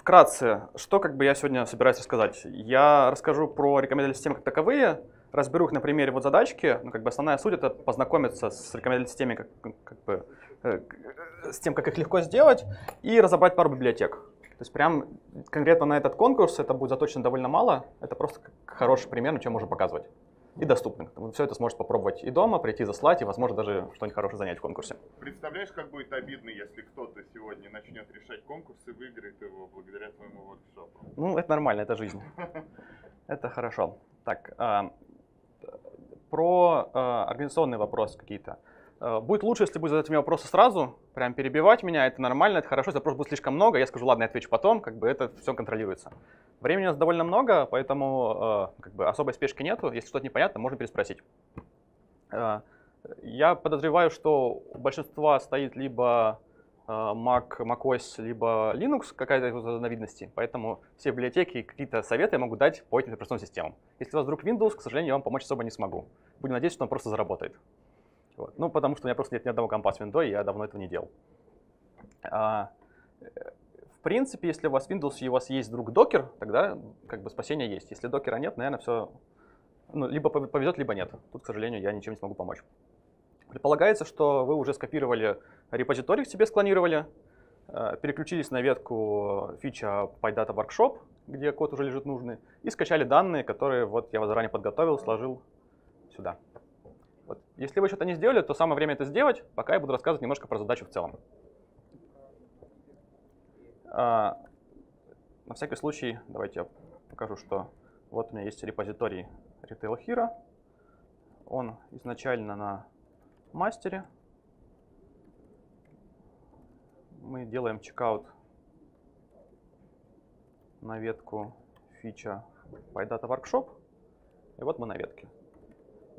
Вкратце, что я сегодня собираюсь рассказать? Я расскажу про рекомендательные системы как таковые, разберу их на примере вот задачки. Ну, основная суть — это познакомиться с рекомендательными системами, с тем, как их легко сделать, и разобрать пару библиотек. То есть прям конкретно на этот конкурс это будет заточено довольно мало, это просто хороший пример, чем можно показывать. И доступны. Вы все это сможете попробовать и дома, прийти, заслать, и, возможно, даже что-нибудь хорошее занять в конкурсе. Представляешь, как будет обидно, если кто-то сегодня начнет решать конкурс и выиграет его благодаря твоему воркшопу? Ну, это нормально, это жизнь. Это хорошо. Так, про организационные вопросы какие-то. Будет лучше, если будет задать мне вопросы сразу, прям перебивать меня, это нормально, это хорошо, если вопросов будет слишком много, я скажу, ладно, я отвечу потом, это все контролируется. Времени у нас довольно много, поэтому особой спешки нету, если что-то непонятно, можно переспросить. Я подозреваю, что у большинства стоит либо Mac, macOS, либо Linux, какая-то из разновидностей, поэтому все библиотеки какие-то советы я могу дать по этим операционным системам. Если у вас вдруг Windows, к сожалению, я вам помочь особо не смогу. Будем надеяться, что он просто заработает. Вот. Ну, потому что у меня просто нет ни одного компа с Windows, и я давно этого не делал. В принципе, если у вас Windows и у вас есть вдруг докер, тогда спасение есть. Если докера нет, наверное, все либо повезет, либо нет. Тут, к сожалению, я ничем не смогу помочь. Предполагается, что вы уже скопировали репозиторий, себе склонировали, переключились на ветку фича PyData Workshop, где код уже лежит нужный, и скачали данные, которые я заранее подготовил, сложил сюда. Если вы что-то не сделали, то самое время это сделать, пока я буду рассказывать немножко про задачу в целом. На всякий случай, давайте я покажу, что вот у меня есть репозиторий RetailHero. Он изначально на мастере. Мы делаем чекаут на ветку фича PyData Workshop. И вот мы на ветке.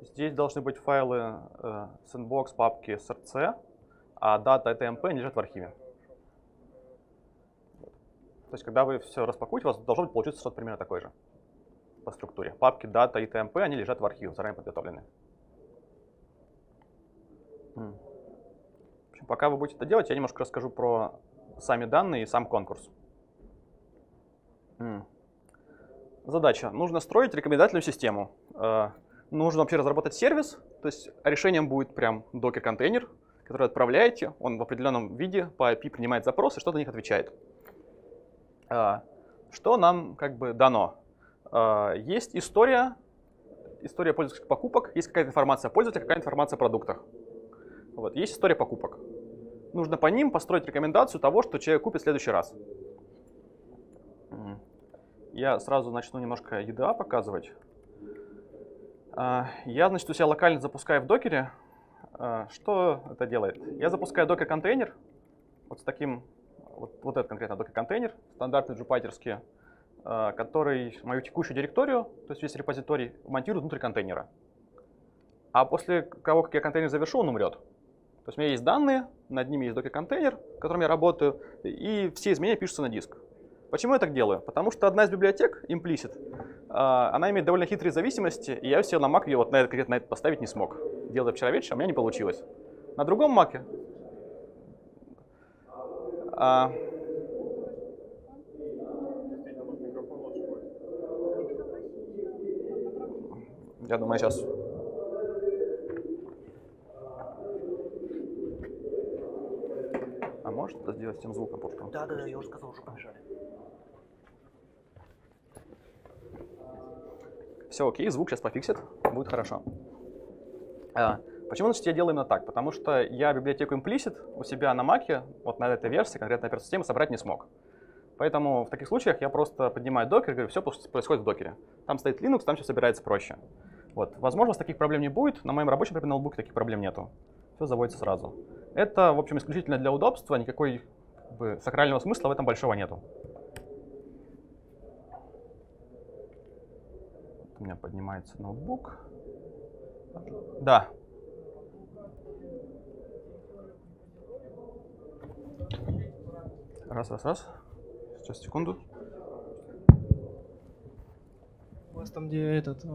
Здесь должны быть файлы sandbox, папки src, а дата и tmp они лежат в архиве. То есть, когда вы все распакуете, у вас должно получиться что-то примерно такое же по структуре. Папки, дата и tmp они лежат в архиве, заранее подготовлены. В общем, пока вы будете это делать, я немножко расскажу про сами данные и сам конкурс. Задача. Нужно строить рекомендательную систему. Нужно вообще разработать сервис, то есть решением будет прям докер-контейнер, который отправляете, он в определенном виде по API принимает запросы, что-то на них отвечает. Что нам дано? Есть история пользовательских покупок, есть какая-то информация о пользователях, какая-то информация о продуктах. Вот, есть история покупок. Нужно по ним построить рекомендацию того, что человек купит в следующий раз. Я сразу начну немножко EDA показывать. Я, у себя локально запускаю в докере. Что это делает? Я запускаю докер-контейнер, вот с таким, вот этот конкретно докер-контейнер, стандартный джупайтерский, который мою текущую директорию, то есть весь репозиторий, монтирует внутрь контейнера. А после того, как я контейнер завершу, он умрет. То есть у меня есть данные, над ними есть докер-контейнер, в котором я работаю, и все изменения пишутся на диск. Почему я так делаю? Потому что одна из библиотек, Implicit, она имеет довольно хитрые зависимости, и я все на Mac ее вот на этот поставить не смог. Делал вчера вечером, у меня не получилось. На другом Mac'е. Я думаю, сейчас. А может это сделать с тем звуком? Да, я уже сказал, уже побежали. Все окей, звук сейчас пофиксит, будет хорошо. Почему, я делаю именно так? Потому что я библиотеку Implicit у себя на Mac'е, вот на этой версии, конкретно операционной системы, собрать не смог. Поэтому в таких случаях я просто поднимаю докер и говорю, все происходит в докере. Там стоит Linux, там все собирается проще. Вот. Возможно, таких проблем не будет, на моем рабочем, например, ноутбуке таких проблем нету. Все заводится сразу. Это, в общем, исключительно для удобства, никакой сакрального смысла в этом большого нету. У меня поднимается ноутбук. Да. Раз. Сейчас, секунду. У вас там, где идет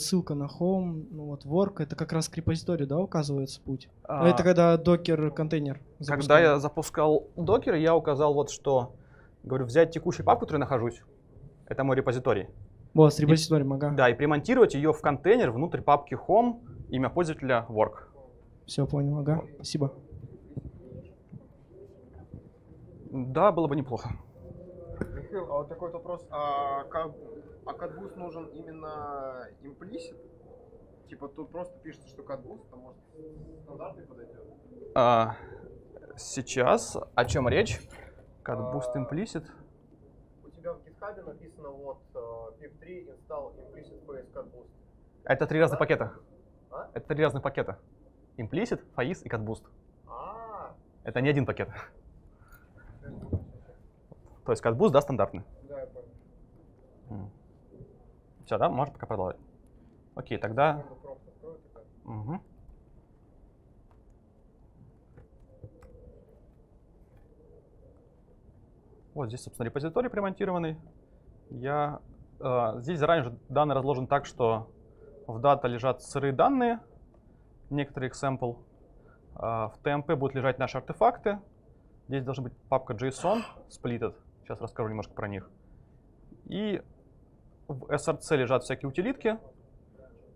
ссылка на home, work, это как раз к репозиторию, да, указывается путь? Это когда докер-контейнер запускал? Когда я запускал докер, я указал вот что. Говорю, взять текущую папку, в которой нахожусь, это мой репозиторий. Вот, с репозиторием, ага. Да, и примонтировать ее в контейнер внутрь папки Home, имя пользователя Work. Все, понял, ага, спасибо. Да, было бы неплохо. Михаил, а вот такой вопрос, а CatBoost нужен именно Implicit? Типа тут просто пишется, что CatBoost, а может стандартный подойдет? Сейчас о чем речь? CatBoost Implicit. У тебя в GitHub написано вот pip3 install Implicit Faiss CatBoost. Это три разных пакета. А? Это три разных пакета. Implicit, Faiss и CatBoost. Это не один пакет. То есть CatBoost, да, стандартный? Да, я понял. Все, да? Можно пока продолжать. Окей, тогда… Угу. Вот здесь, собственно, репозиторий примонтированный. Здесь заранее уже данные разложены так, что в дата лежат сырые данные, некоторые example. В TMP будут лежать наши артефакты. Здесь должна быть папка JSON, splitted. Сейчас расскажу немножко про них. И в SRC лежат всякие утилитки,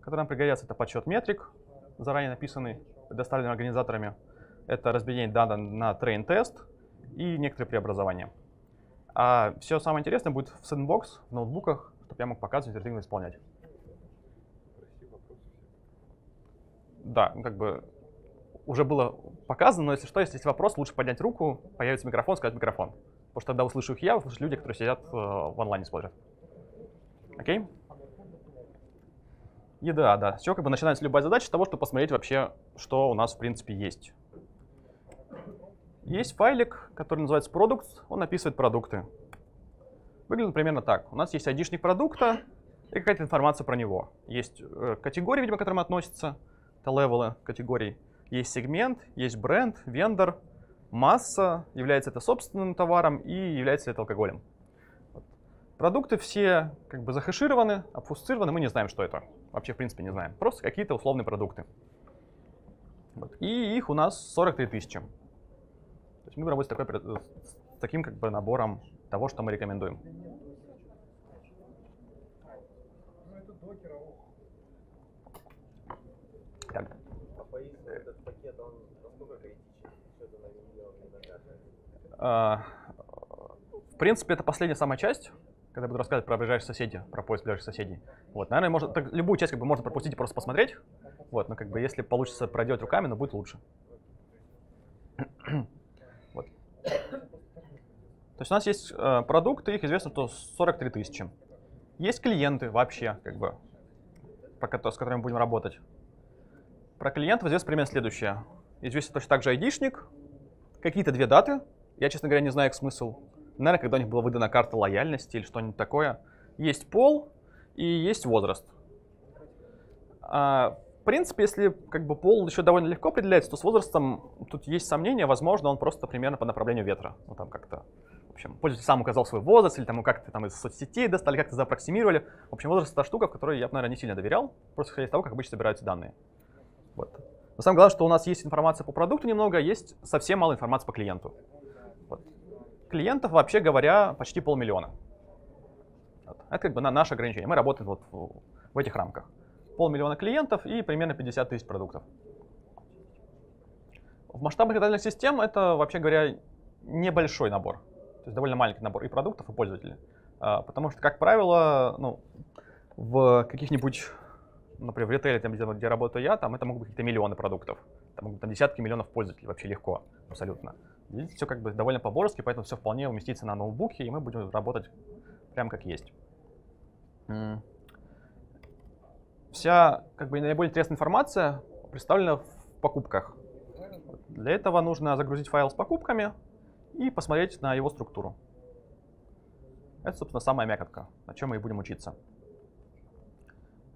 которые нам пригодятся. Это подсчет метрик, заранее написанный, предоставленный организаторами. Это разбиение данных на train-тест и некоторые преобразования. А все самое интересное будет в Sandbox, в ноутбуках, чтобы я мог показывать, интерактивно исполнять. Да, как бы уже было показано, но если что, если есть вопрос, лучше поднять руку, появится микрофон, сказать микрофон. Потому что тогда услышу их я, услышу люди, которые сидят в онлайне, смотрят. Окей? Еда, да. Все, как бы начинается любая задача с того, чтобы посмотреть вообще, что у нас в принципе есть. Есть файлик, который называется Products, он описывает продукты. Выглядит примерно так. У нас есть ID-шник продукта и какая-то информация про него. Есть категории, видимо, к которым относятся, это левелы категорий. Есть сегмент, есть бренд, вендор, масса, является это собственным товаром и является это алкоголем. Продукты все как бы захешированы, обфусцированы, мы не знаем, что это. Вообще, в принципе, не знаем. Просто какие-то условные продукты. И их у нас 43 тысячи. То есть мы будем работать с таким как бы набором того, что мы рекомендуем. Так. В принципе, это последняя самая часть. Когда я буду рассказывать про ближайших соседей, про поиск ближайших соседей. Вот, наверное, можно, так, любую часть как бы, можно пропустить и просто посмотреть. Вот, но как бы если получится проделать руками, но будет лучше. Вот. То есть у нас есть продукты, их известно, что 43 тысячи. Есть клиенты вообще, как бы, с которыми будем работать. Про клиентов известно примерно следующее. Известен точно так же ID-шник, какие-то две даты. Я, честно говоря, не знаю их смысл. Наверное, когда у них была выдана карта лояльности или что-нибудь такое. Есть пол и есть возраст. В принципе, если как бы пол еще довольно легко определяется, то с возрастом тут есть сомнения. Возможно, он просто примерно по направлению ветра. Ну, там как-то, в общем, пользователь сам указал свой возраст, или там его как-то там из соцсетей достали, как-то запроксимировали. В общем, возраст — это штука, в которой я, наверное, не сильно доверял, просто исходя из того, как обычно собираются данные. Вот. Но самое главное, что у нас есть информация по продукту немного, есть совсем мало информации по клиенту. Вот. Клиентов, вообще говоря, почти 500 000. Это как бы наше ограничение. Мы работаем вот в этих рамках. 500 000 клиентов и примерно 50 тысяч продуктов. В масштабах локальных систем это, вообще говоря, небольшой набор. То есть довольно маленький набор и продуктов, и пользователей. Потому что, как правило, ну, в каких-нибудь, например, в ритейле, там, где работаю я, там это могут быть какие-то миллионы продуктов. Там могут быть там, десятки миллионов пользователей вообще легко, абсолютно. Здесь все как бы довольно по-божески, поэтому все вполне уместится на ноутбуке, и мы будем работать прям как есть. Вся как бы наиболее интересная информация представлена в покупках. Для этого нужно загрузить файл с покупками и посмотреть на его структуру. Это, собственно, самая мякотка, на чем мы и будем учиться.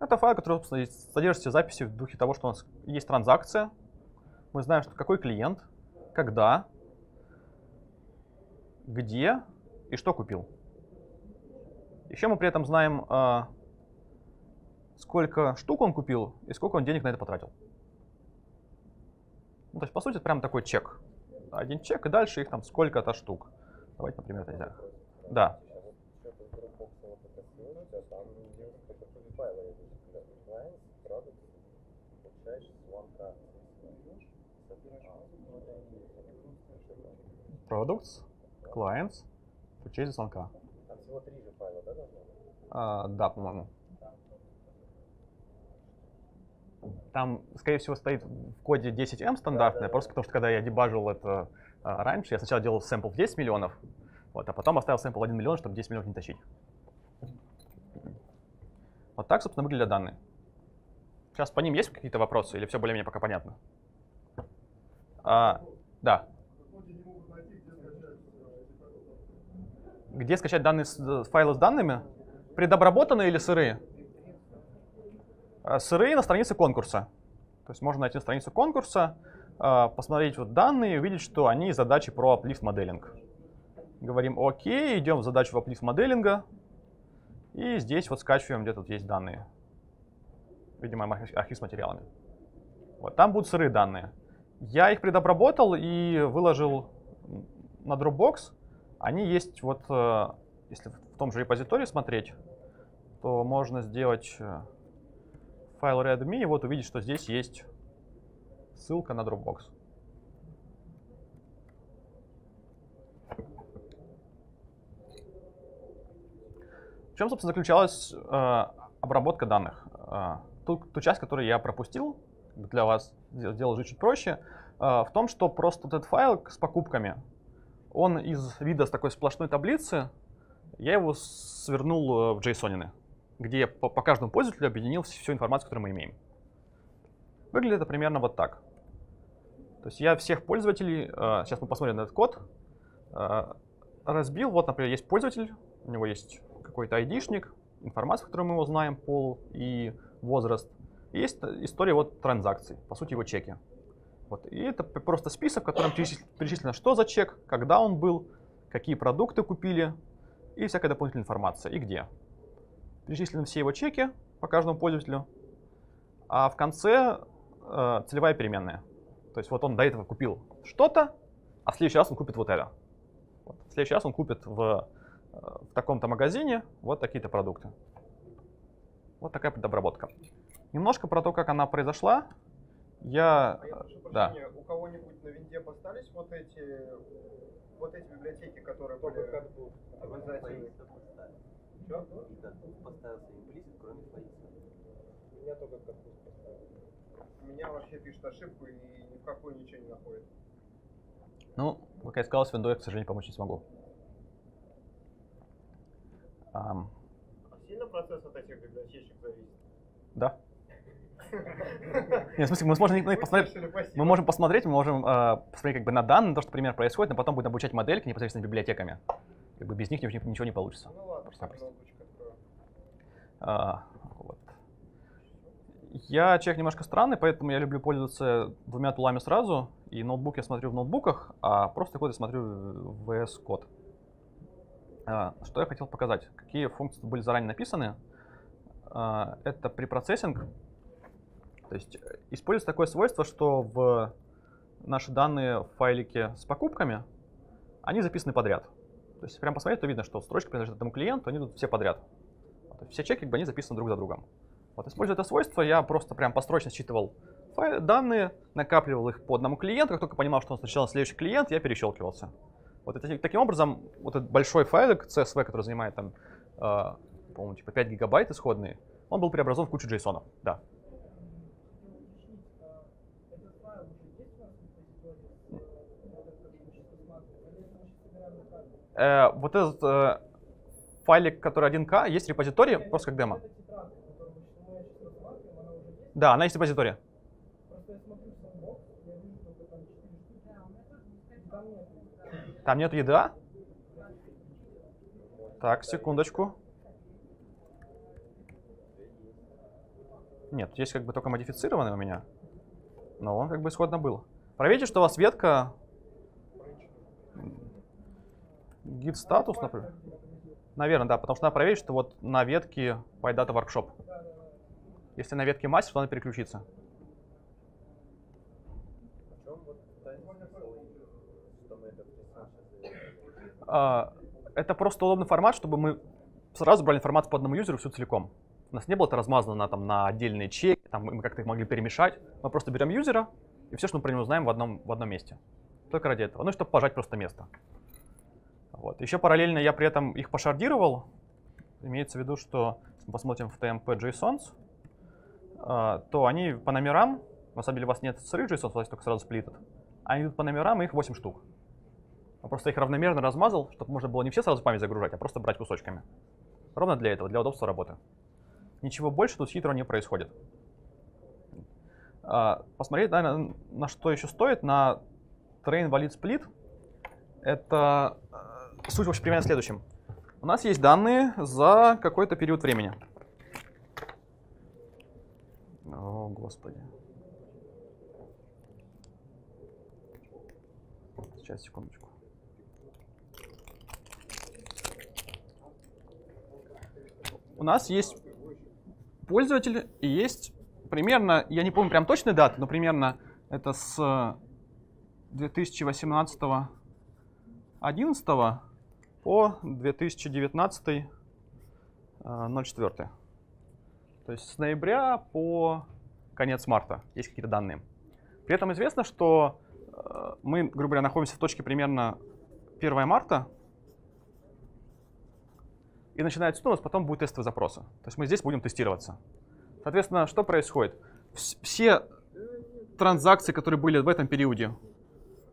Это файл, который, собственно, содержит все записи в духе того, что у нас есть транзакция. Мы знаем, что какой клиент, когда, где и что купил. Еще мы при этом знаем, сколько штук он купил и сколько он денег на это потратил. Ну, то есть, по сути, это прям такой чек. Один чек, и дальше их там сколько-то штук. Давайте, например, это Да. Products, clients, purchase звонка. Там всего 3 же файла, да, должно быть? Да, по-моему. Там, скорее всего, стоит в коде 10М стандартное, да, да, просто да. Потому что когда я дебажил это раньше, я сначала делал сэмпл в 10 миллионов, вот, а потом оставил сэмпл 1 миллион, чтобы 10 миллионов не тащить. Вот так, собственно, выглядят данные. Сейчас по ним есть какие-то вопросы или все более-менее пока понятно? Да. Где скачать данные, файлы с данными? Предобработанные или сырые? Сырые на странице конкурса. То есть можно найти страницу конкурса, посмотреть вот данные и увидеть, что они задачи про uplift моделинг. Говорим «Окей», идем в задачу uplift моделинга. И здесь вот скачиваем, где тут есть данные. Видимо, архив с материалами. Вот, там будут сырые данные. Я их предобработал и выложил на Dropbox. Они есть вот, если в том же репозитории смотреть, то можно сделать файл readme и вот увидеть, что здесь есть ссылка на Dropbox. В чем, собственно, заключалась обработка данных? Ту часть, которую я пропустил, для вас сделал чуть проще, в том, что просто вот этот файл с покупками, он из вида с такой сплошной таблицы, я его свернул в JSON-ины, где я по каждому пользователю объединил всю информацию, которую мы имеем. Выглядит это примерно вот так. То есть я всех пользователей, сейчас мы посмотрим на этот код, разбил. Вот, например, есть пользователь, у него есть какой-то ID-шник, информация, которую мы его знаем, пол и возраст. И есть история вот транзакций, по сути его чеки. Вот. И это просто список, в котором перечислено, что за чек, когда он был, какие продукты купили и всякая дополнительная информация, и где. Перечислены все его чеки по каждому пользователю, а в конце целевая переменная. То есть вот он до этого купил что-то, а в следующий раз он купит вот это. Вот. В следующий раз он купит в таком-то магазине вот такие-то продукты. Вот такая предобработка. Немножко про то, как она произошла. Я прошу прощения, да. У кого-нибудь на винде остались вот эти библиотеки, которые только CatBoost обязательно поставили? Что? И CatBoost поставился Implicit, кроме Faiss. У меня только CatBoost поставили. У меня вообще пишет ошибку и ни в какую ничего не находит. Ну, как я сказал, с виндой я, к сожалению, помочь не смогу. Сильно процесс от этих библиотечек зависит? Да. Нет, в смысле, мы можем посмотреть, мы можем посмотреть как бы на данные, то, что пример происходит, но потом будем обучать модельки непосредственно библиотеками. Как бы без них ничего не получится. Ну ладно, вот. Я человек немножко странный, поэтому я люблю пользоваться двумя тулами сразу. И ноутбук я смотрю в ноутбуках, а просто код я смотрю в VS код. Что я хотел показать? Какие функции были заранее написаны? Это препроцессинг. То есть используется такое свойство, что в наши данные в файлике с покупками, они записаны подряд. То есть прям посмотреть, то видно, что строчка принадлежит этому клиенту, они тут все подряд. Вот, все чеки, как бы, они записаны друг за другом. Вот, используя это свойство, я просто прям построчно считывал данные, накапливал их по одному клиенту. Как только понимал, что он сначала следующий клиент, я перещелкивался. Вот таким образом, вот этот большой файлик CSV, который занимает там, по-моему, типа 5 гигабайт исходный, он был преобразован в кучу JSON-ов. Да. Вот этот файлик, который 1К, есть в репозитории, просто как демо. Да, она есть в репозитории. Там нет еда. Так, секундочку. Нет, здесь как бы только модифицированный у меня. Но он как бы исходно был. Проверьте, что у вас ветка... Git статус, например. Наверное, да, потому что надо проверить, что вот на ветке PyData Workshop. Если на ветке мастер, то надо переключиться. это просто удобный формат, чтобы мы сразу брали информацию по одному юзеру всю целиком. У нас не было это размазано на отдельные чеки, там, мы как-то их могли перемешать. Мы просто берем юзера, и все, что мы про него знаем, в одном месте. Только ради этого. Ну, чтобы пожать просто место. Вот. Еще параллельно я при этом их пошардировал. Имеется в виду, что если мы посмотрим в tmp.jsons, то они по номерам, на самом деле у вас нет сырых JSON, у вас только сразу сплитят. Они идут по номерам, и их 8 штук. Я просто их равномерно размазал, чтобы можно было не все сразу в память загружать, а просто брать кусочками. Ровно для этого, для удобства работы. Ничего больше тут хитро не происходит. Посмотреть, наверное, на что еще стоит, на train valid split. Это суть вообще примерно в следующем. У нас есть данные за какой-то период времени. О, господи. Сейчас, секундочку. У нас есть пользователь и есть примерно, я не помню прям точные даты, но примерно это с 2018-11 по 2019-04. То есть с ноября по конец марта есть какие-то данные. При этом известно, что мы, грубо говоря, находимся в точке примерно 1 марта. И начиная отсюда у нас потом будут тестовые запросы. То есть мы здесь будем тестироваться. Соответственно, что происходит? Все транзакции, которые были в этом периоде,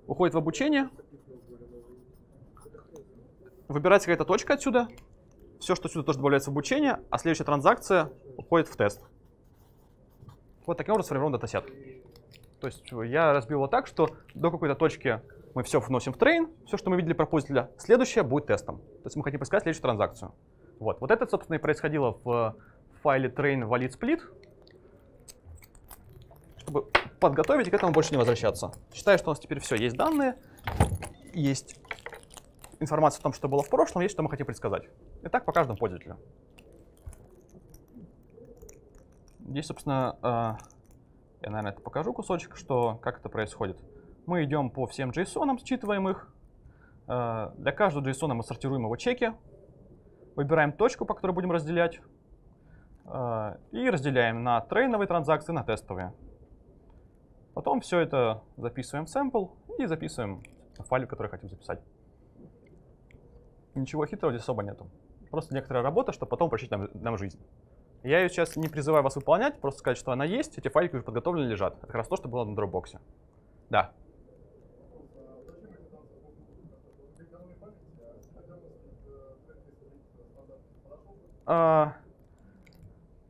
уходят в обучение. Выбирается какая-то точка отсюда. Все, что отсюда, тоже добавляется в обучение. А следующая транзакция уходит в тест. Вот таким образом сформирован датасет. То есть я разбил его так, что до какой-то точки мы все вносим в train, все, что мы видели про пользователя. Следующее будет тестом. То есть мы хотим поискать следующую транзакцию. Вот, вот это, собственно, и происходило в файле train valid split, чтобы подготовить и к этому больше не возвращаться. Считаю, что у нас теперь все. Есть данные, есть информация о том, что было в прошлом, есть, что мы хотим предсказать. И так по каждому пользователю. Здесь, собственно, я, наверное, это покажу кусочек, что, как это происходит. Мы идем по всем JSON, считываем их. Для каждого JSON мы сортируем его чеки. Выбираем точку, по которой будем разделять. И разделяем на трейновые транзакции, на тестовые. Потом все это записываем в сэмпл и записываем в файл, который хотим записать. Ничего хитрого здесь особо нету. Просто некоторая работа, чтобы потом упрощать нам жизнь. Я ее сейчас не призываю вас выполнять, просто сказать, что она есть, эти файлики уже подготовлены, лежат. Это как раз то, что было на Dropbox. Да.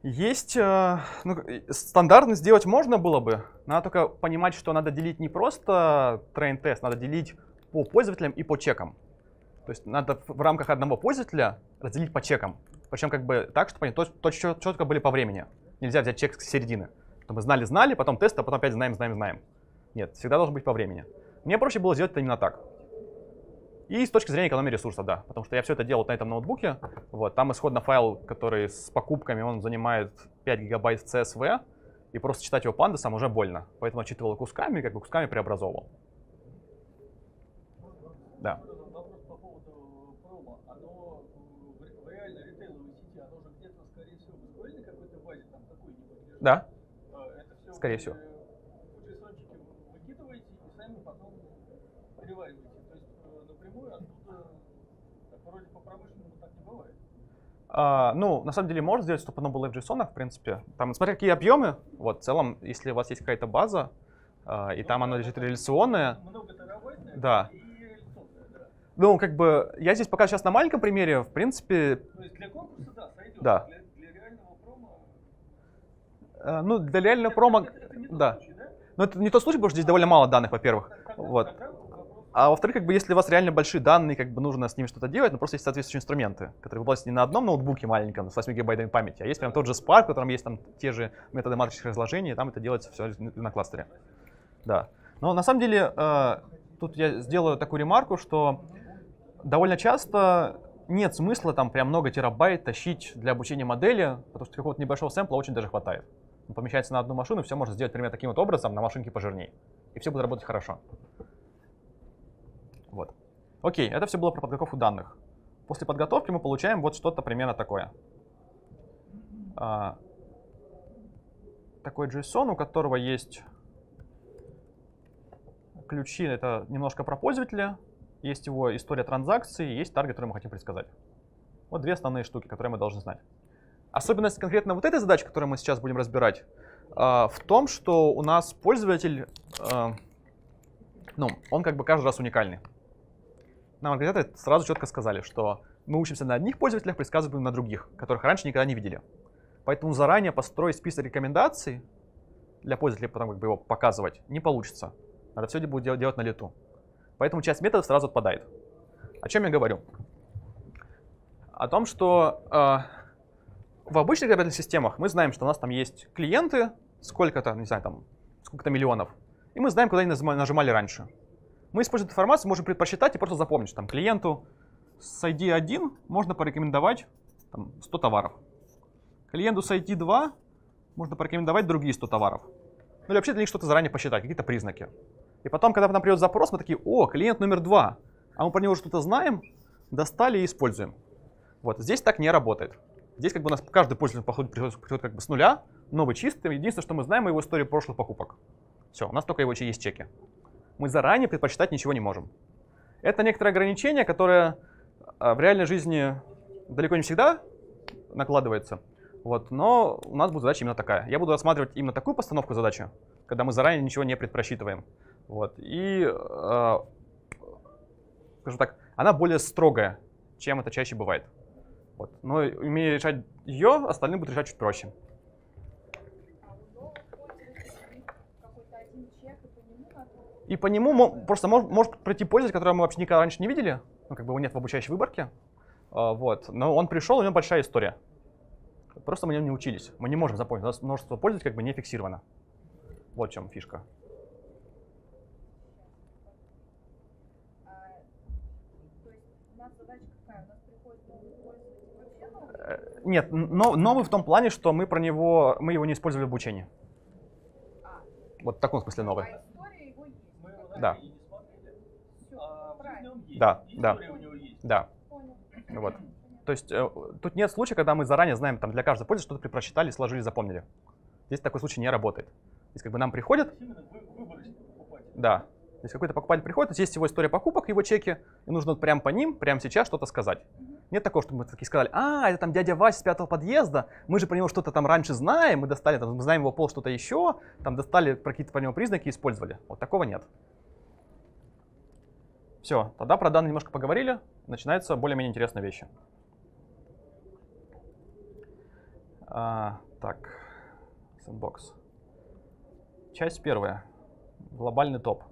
Есть, ну, стандартно сделать можно было бы. Надо только понимать, что надо делить не просто train-тест, надо делить по пользователям и по чекам. То есть надо в рамках одного пользователя разделить по чекам. Причем как бы так, чтобы они четко были по времени. Нельзя взять чек с середины. Чтобы мы знали-знали, потом тест, а потом опять знаем-знаем-знаем. Нет, всегда должен быть по времени. Мне проще было сделать это именно так. И с точки зрения экономии ресурса, да. Потому что я все это делал на этом ноутбуке. Вот, там исходно файл, который с покупками, он занимает 5 гигабайт в CSV. И просто читать его пандасом уже больно. Поэтому отчитывал кусками, как бы кусками преобразовывал. Да. Да, это скорее всего. Выкидываете и сами потом перевариваете. То есть напрямую оттуда, вроде по-промышленному так не бывает. Ну, на самом деле можно сделать, чтобы оно было в JSON, в принципе. Там, смотря какие объемы, вот, в целом, если у вас есть какая-то база, и там оно лежит реляционное. Много терабайтное, да. И реляционное, да. Ну, как бы, я здесь пока сейчас на маленьком примере, в принципе… То есть для конкурса, да, сойдет. Да. Ну, для реального промо, да. Случай, да. Но это не тот случай, потому что здесь довольно мало данных, во-первых. Вот. А во-вторых, как бы, если у вас реально большие данные, как бы нужно с ними что-то делать, но просто есть соответствующие инструменты, которые выполняются не на одном ноутбуке маленьком с 8 гигабайтами памяти, а есть прям тот же Spark, в котором есть там те же методы матричных разложений, и там это делается все на кластере. Да. Но на самом деле тут я сделаю такую ремарку, что довольно часто нет смысла там прям много терабайт тащить для обучения модели, потому что какого-то небольшого сэмпла очень даже хватает. Помещается на одну машину, все можно сделать примерно таким вот образом, на машинке пожирней. И все будет работать хорошо. Вот. Окей, это все было про подготовку данных. После подготовки мы получаем вот что-то примерно такое. Такой JSON, у которого есть ключи, это немножко про пользователя, есть его история транзакций, есть таргет, который мы хотим предсказать. Вот две основные штуки, которые мы должны знать. Особенность конкретно вот этой задачи, которую мы сейчас будем разбирать, в том, что у нас пользователь, ну, он как бы каждый раз уникальный. Нам организаторы сразу четко сказали, что мы учимся на одних пользователях, предсказываем на других, которых раньше никогда не видели. Поэтому заранее построить список рекомендаций для пользователя, потом как бы его показывать, не получится. Надо все это будет делать на лету. Поэтому часть методов сразу отпадает. О чем я говорю? О том, что в обычных рекомендательных системах мы знаем, что у нас там есть клиенты, сколько-то, не знаю, там, сколько-то миллионов, и мы знаем, куда они нажимали раньше. Мы, используя эту информацию, можем предпосчитать и просто запомнить, что там клиенту с ID 1 можно порекомендовать там, 100 товаров. Клиенту с ID 2 можно порекомендовать другие 100 товаров. Ну или вообще для них что-то заранее посчитать, какие-то признаки. И потом, когда нам придет запрос, мы такие, о, клиент номер 2, а мы про него что-то знаем, достали и используем. Вот, здесь так не работает. Здесь как бы у нас каждый пользователь, по ходу, приходит как бы с нуля, новый чистый. Единственное, что мы знаем, его историю прошлых покупок. Все, у нас только его есть чеки. Мы заранее предпочитать ничего не можем. Это некоторое ограничение, которое в реальной жизни далеко не всегда накладывается. Вот, но у нас будет задача именно такая. Я буду рассматривать именно такую постановку задачи, когда мы заранее ничего не предпосчитываем. Вот, и, скажем так, она более строгая, чем это чаще бывает. Вот, но умея решать ее, остальные будут решать чуть проще. И по нему просто может прийти пользователь, которого мы вообще никогда раньше не видели, ну, как бы его нет в обучающей выборке, вот, но он пришел, у него большая история. Просто мы не учились, мы не можем запомнить, у нас множество пользователей как бы не фиксировано. Вот в чем фишка. Нет, новый в том плане, что мы про него, мы его не использовали в обучении. Вот в таком смысле новый. Да. Да, да, да. Вот. То есть тут нет случая, когда мы заранее знаем, там для каждого пользователя что-то просчитали, сложили, запомнили. Здесь такой случай не работает. Здесь как бы нам приходит. Да. Здесь какой-то покупатель приходит, здесь есть его история покупок, его чеки, и нужно вот прямо по ним, прямо сейчас что-то сказать. Нет такого, чтобы мы такие сказали, а, это там дядя Вася с 5-го подъезда, мы же про него что-то там раньше знаем, мы достали, там, мы знаем его пол, что-то еще, там достали какие-то про него признаки и использовали. Вот такого нет. Все, тогда про данные немножко поговорили, начинаются более-менее интересные вещи. Так, сэндбокс. Часть первая. Глобальный топ.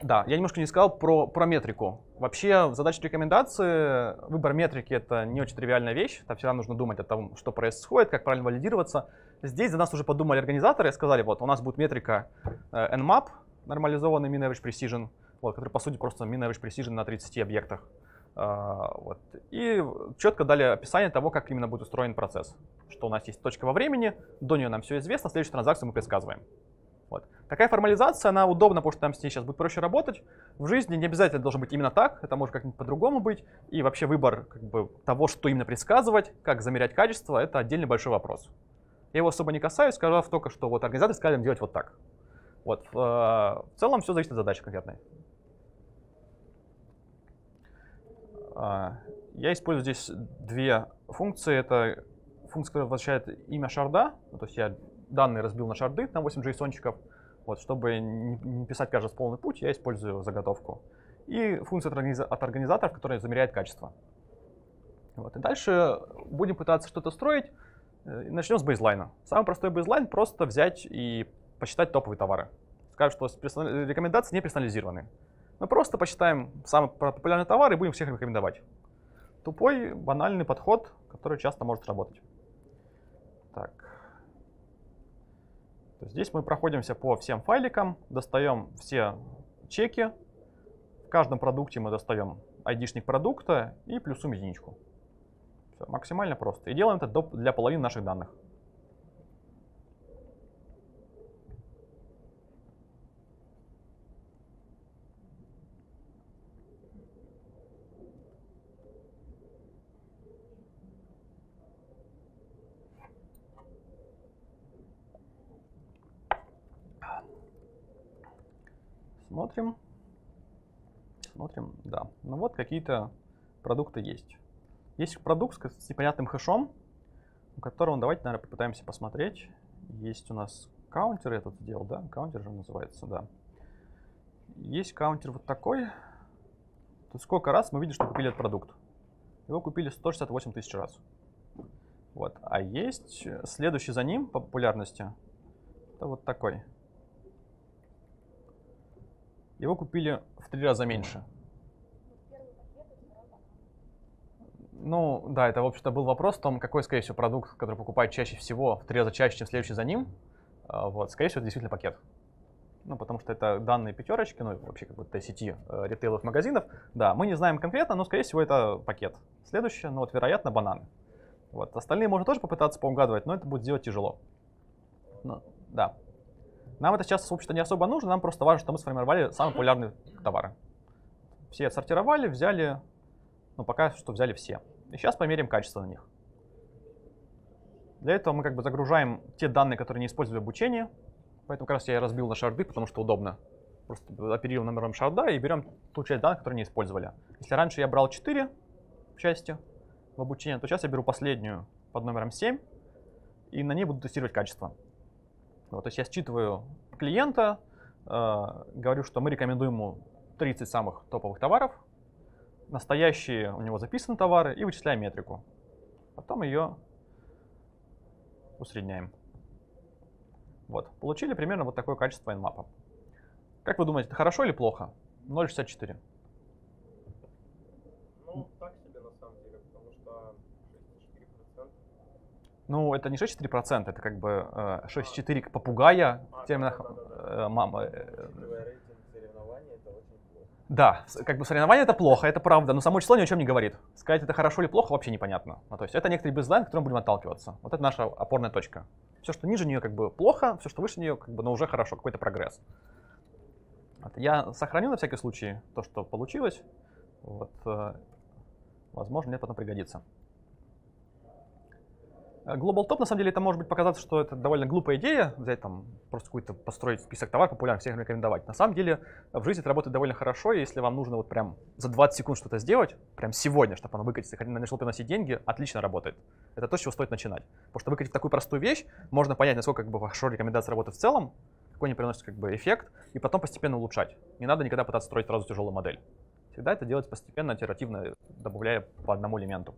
Да, я немножко не сказал про метрику. Вообще, задача рекомендации, выбор метрики — это не очень тривиальная вещь. Там всегда нужно думать о том, что происходит, как правильно валидироваться. Здесь за нас уже подумали организаторы и сказали, вот, у нас будет метрика nmap, нормализованный min average precision, вот, который, по сути, просто min average precision на 30 объектах. Вот. И четко дали описание того, как именно будет устроен процесс. Что у нас есть точка во времени, до нее нам все известно, следующую транзакцию мы предсказываем. Вот. Такая формализация, она удобна, потому что там с ней сейчас будет проще работать. В жизни не обязательно должно быть именно так, это может как-нибудь по-другому быть. И вообще выбор как бы, того, что именно предсказывать, как замерять качество, это отдельный большой вопрос. Я его особо не касаюсь, сказав только, что вот организаторы сказали делать вот так. Вот. В целом все зависит от задачи конкретной. Я использую здесь две функции. Это функция, которая возвращает имя шарда, ну, то есть я данные разбил на шарды, на 8 JSON-чиков. Вот, чтобы не писать каждый полный путь, я использую заготовку. И функция от организаторов, которая замеряет качество. Вот. И дальше будем пытаться что-то строить. Начнем с бейзлайна. Самый простой бейзлайн — просто взять и посчитать топовые товары. Скажем, что рекомендации не персонализированы. Мы просто посчитаем самые популярные товары и будем всех рекомендовать. Тупой, банальный подход, который часто может работать. Так. Здесь мы проходимся по всем файликам, достаем все чеки. В каждом продукте мы достаем ID-шник продукта и плюсуем единичку. Все, максимально просто. И делаем это для половины наших данных. Смотрим. Смотрим, да. Ну вот какие-то продукты есть. Есть продукт с непонятным хэшом, у которого, давайте, наверное, попытаемся посмотреть. Есть у нас каунтер, я тут сделал, да? Каунтер же называется, да. Есть каунтер вот такой. Тут сколько раз мы видим, что купили этот продукт. Его купили 168 тысяч раз. Вот. А есть следующий за ним по популярности. Это вот такой. Его купили в 3 раза меньше. Ну, да, это, в общем-то, был вопрос в том, какой, скорее всего, продукт, который покупают чаще всего, в 3 раза чаще, чем следующий за ним. Вот, скорее всего, это действительно пакет. Ну, потому что это данные пятерочки, ну, вообще, как будто сети ритейловых магазинов. Да, мы не знаем конкретно, но, скорее всего, это пакет. Следующее, ну, вот, вероятно, бананы. Вот, остальные можно тоже попытаться поугадывать, но это будет делать тяжело. Но, да. Нам это сейчас, в общем-то, не особо нужно, нам просто важно, что мы сформировали самые популярные товары. Все отсортировали, взяли, ну, пока что взяли все. И сейчас померяем качество на них. Для этого мы как бы загружаем те данные, которые не используем в обучении. Поэтому как раз я и разбил на шарды, потому что удобно. Просто оперируем номером шарда и берем ту часть данных, которые не использовали. Если раньше я брал 4 части в обучении, то сейчас я беру последнюю под номером 7 и на ней буду тестировать качество. Вот, то есть я считываю клиента, говорю, что мы рекомендуем ему 30 самых топовых товаров, настоящие у него записаны товары, и вычисляем метрику. Потом ее усредняем. Вот, получили примерно вот такое качество инмапа. Как вы думаете, это хорошо или плохо? 0,64. Ну, так себе на самом деле, потому что 64%. Ну, это не 6,4%, это как бы 6,4 попугая в терминах мамы. Да, как бы соревнование это плохо, это правда, но само число ни о чем не говорит. Сказать это хорошо или плохо вообще непонятно. Ну, то есть это некоторые бейзлайн, к которым будем отталкиваться. Вот это наша опорная точка. Все, что ниже нее, как бы плохо, все, что выше нее, как бы, но уже хорошо, какой-то прогресс. Вот. Я сохраню на всякий случай то, что получилось. Вот, возможно, мне потом пригодится. Global Top, на самом деле, это может быть показаться, что это довольно глупая идея, взять там просто какой-то построить список товаров популярных, всех рекомендовать. На самом деле в жизни это работает довольно хорошо, и если вам нужно вот прям за 20 секунд что-то сделать, прям сегодня, чтобы оно выкатиться и начало приносить деньги, отлично работает. Это то, с чего стоит начинать. Потому что выкатив такую простую вещь, можно понять, насколько как бы хорошо рекомендация работает в целом, какой они приносят как бы эффект, и потом постепенно улучшать. Не надо никогда пытаться строить сразу тяжелую модель. Всегда это делать постепенно, итеративно, добавляя по одному элементу.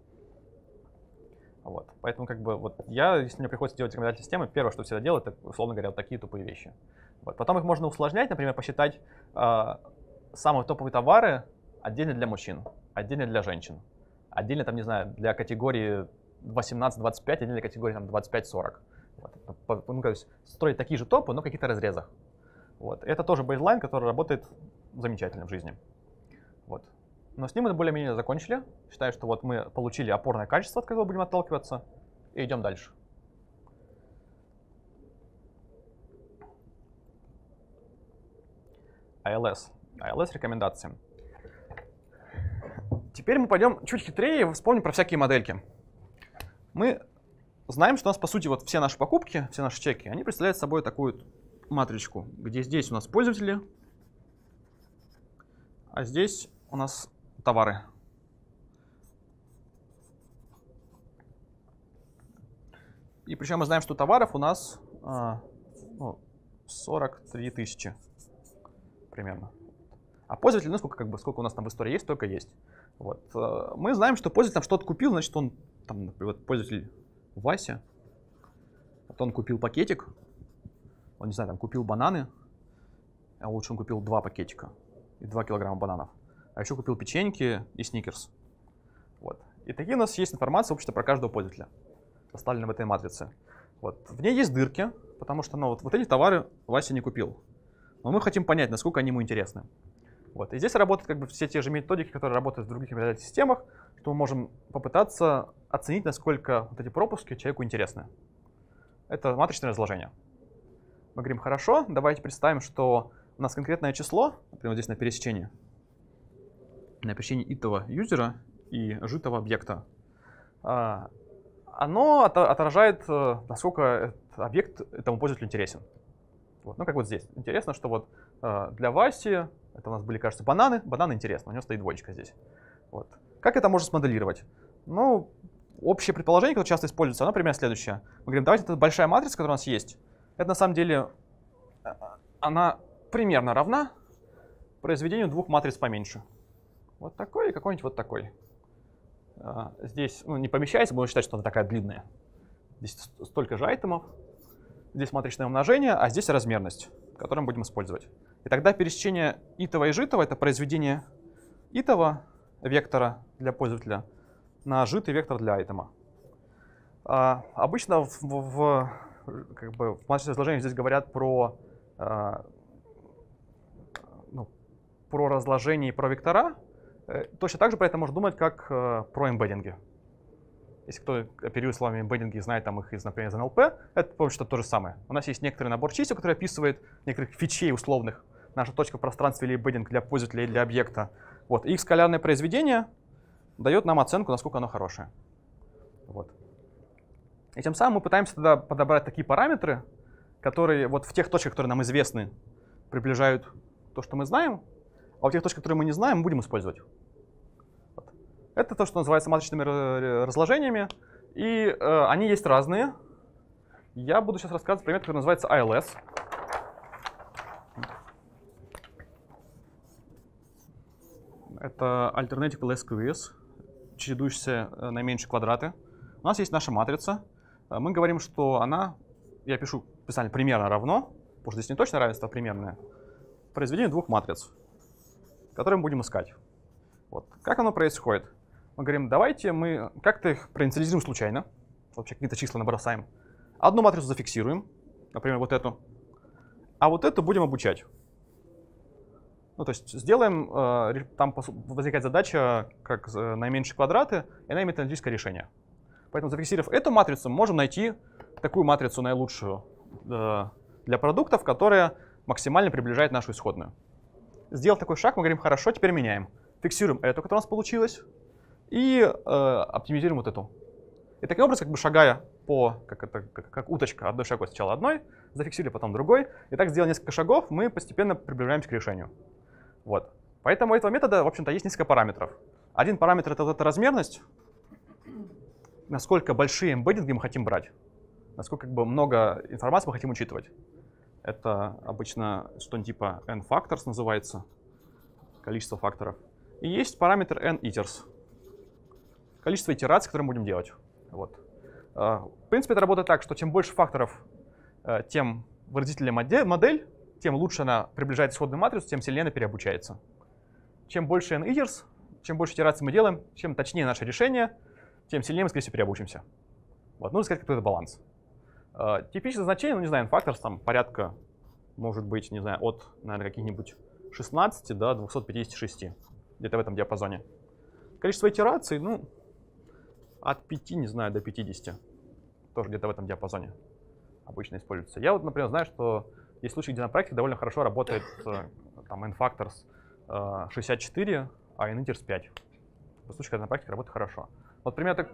Вот. Поэтому, как бы, вот я, если мне приходится делать рекомендательные системы, первое, что всегда делаю, это, условно говоря, вот такие тупые вещи. Вот. Потом их можно усложнять, например, посчитать самые топовые товары отдельно для мужчин, отдельно для женщин, отдельно, там, не знаю, для категории 18-25, отдельно для категории 25-40. Вот. Ну, то есть строить такие же топы, но в каких-то разрезах. Вот. Это тоже бейзлайн, который работает замечательно в жизни. Вот. Но с ним мы более-менее закончили. Считаю, что вот мы получили опорное качество, от которого будем отталкиваться, и идем дальше. ALS. ALS рекомендации. Теперь мы пойдем чуть хитрее и вспомним про всякие модельки. Мы знаем, что у нас, по сути, вот все наши покупки, все наши чеки, они представляют собой такую матричку, где здесь у нас пользователи, а здесь у нас товары. И причем мы знаем, что товаров у нас 43 тысячи примерно. А пользователей, ну, сколько, как бы, сколько у нас там в истории есть, столько есть. Вот. Мы знаем, что пользователь там что-то купил, значит, он, там, например, пользователь Вася, вот он купил пакетик, он, не знаю, там купил бананы, а лучше он купил 2 пакетика и 2 килограмма бананов. А еще купил печеньки и сникерс. Вот. И такие у нас есть информация, в общем-то, про каждого пользователя, составлена в этой матрице. Вот. В ней есть дырки, потому что, ну, вот эти товары Вася не купил. Но мы хотим понять, насколько они ему интересны. Вот. И здесь работают как бы все те же методики, которые работают в других рекомендательных системах, что мы можем попытаться оценить, насколько вот эти пропуски человеку интересны. Это матричное разложение. Мы говорим, хорошо, давайте представим, что у нас конкретное число, например, вот здесь на пересечении итого юзера и житого объекта. Оно отражает, насколько этот объект этому пользователю интересен. Вот. Ну, как вот здесь. Интересно, что вот для Васи, это у нас были, кажется, бананы. Бананы интересно, у него стоит двоечка здесь. Вот. Как это можно смоделировать? Ну, общее предположение, которое часто используется, оно, например, следующее. Мы говорим, давайте эта большая матрица, которая у нас есть, это на самом деле, она примерно равна произведению двух матриц поменьше. Вот такой и какой-нибудь вот такой. Здесь ну, не помещается, будем считать, что она такая длинная. Здесь столько же айтемов. Здесь матричное умножение, а здесь размерность, которую мы будем использовать. И тогда пересечение итого и житого — это произведение итого вектора для пользователя на житый вектор для айтема. Обычно в матрице разложения здесь говорят про, про разложение и про вектора. Точно так же про это можно думать, как про эмбеддинги. Если кто оперирует словами эмбеддинги и знает там их из, например, из НЛП, это, по-моему, что-то то же самое. У нас есть некоторый набор чисел, который описывает некоторых фичей условных. Наша точка в пространстве или эмбеддинг для пользователя или для объекта. Вот. И их скалярное произведение дает нам оценку, насколько оно хорошее. Вот. И тем самым мы пытаемся тогда подобрать такие параметры, которые вот в тех точках, которые нам известны, приближают то, что мы знаем, а в тех точках, которые мы не знаем, мы будем использовать. Это то, что называется матричными разложениями, и они есть разные. Я буду сейчас рассказывать пример, который называется ALS. Это Alternative Less Squares, чередующиеся на меньшие квадраты. У нас есть наша матрица. Мы говорим, что она, я пишу специально примерно равно, потому что здесь не точное равенство, а примерное, произведение двух матриц, которые мы будем искать. Вот. Как оно происходит? Мы говорим, давайте мы как-то их проинициализируем случайно, вообще какие-то числа набросаем. Одну матрицу зафиксируем, например, вот эту, а вот эту будем обучать. Ну, то есть сделаем, там возникает задача, как наименьшие квадраты, и она имеет аналитическое решение. Поэтому, зафиксировав эту матрицу, мы можем найти такую матрицу наилучшую для продуктов, которая максимально приближает нашу исходную. Сделав такой шаг, мы говорим, хорошо, теперь меняем. Фиксируем эту, которая у нас получилась, и оптимизируем вот эту. И таким образом, как бы шагая по, как уточка, одной шагой сначала одной, зафиксировали, потом другой. И так, сделав несколько шагов, мы постепенно приближаемся к решению. Вот. Поэтому у этого метода, в общем-то, есть несколько параметров. Один параметр — это вот эта размерность, насколько большие эмбеддинги мы хотим брать, насколько как бы много информации мы хотим учитывать. Это обычно что-нибудь типа n-factors называется, количество факторов. И есть параметр n-iter's, количество итераций, которые мы будем делать. Вот. В принципе, это работает так, что чем больше факторов, тем выразительнее модель, тем лучше она приближает исходную матрицу, тем сильнее она переобучается. Чем больше n-iter's, чем больше итераций мы делаем, чем точнее наше решение, тем сильнее мы, скорее всего, переобучимся. Вот. Нужно искать какой-то баланс. Типичное значение, ну, не знаю, n-factors, там порядка, может быть, не знаю, от, наверное, каких-нибудь 16 до 256. Где-то в этом диапазоне. Количество итераций, ну, от 5, не знаю, до 50. Тоже где-то в этом диапазоне обычно используется. Я вот, например, знаю, что есть случаи, где на практике довольно хорошо работает там n-factors 64, а n-iter's 5. В случае, когда на практике работает хорошо. Вот пример так...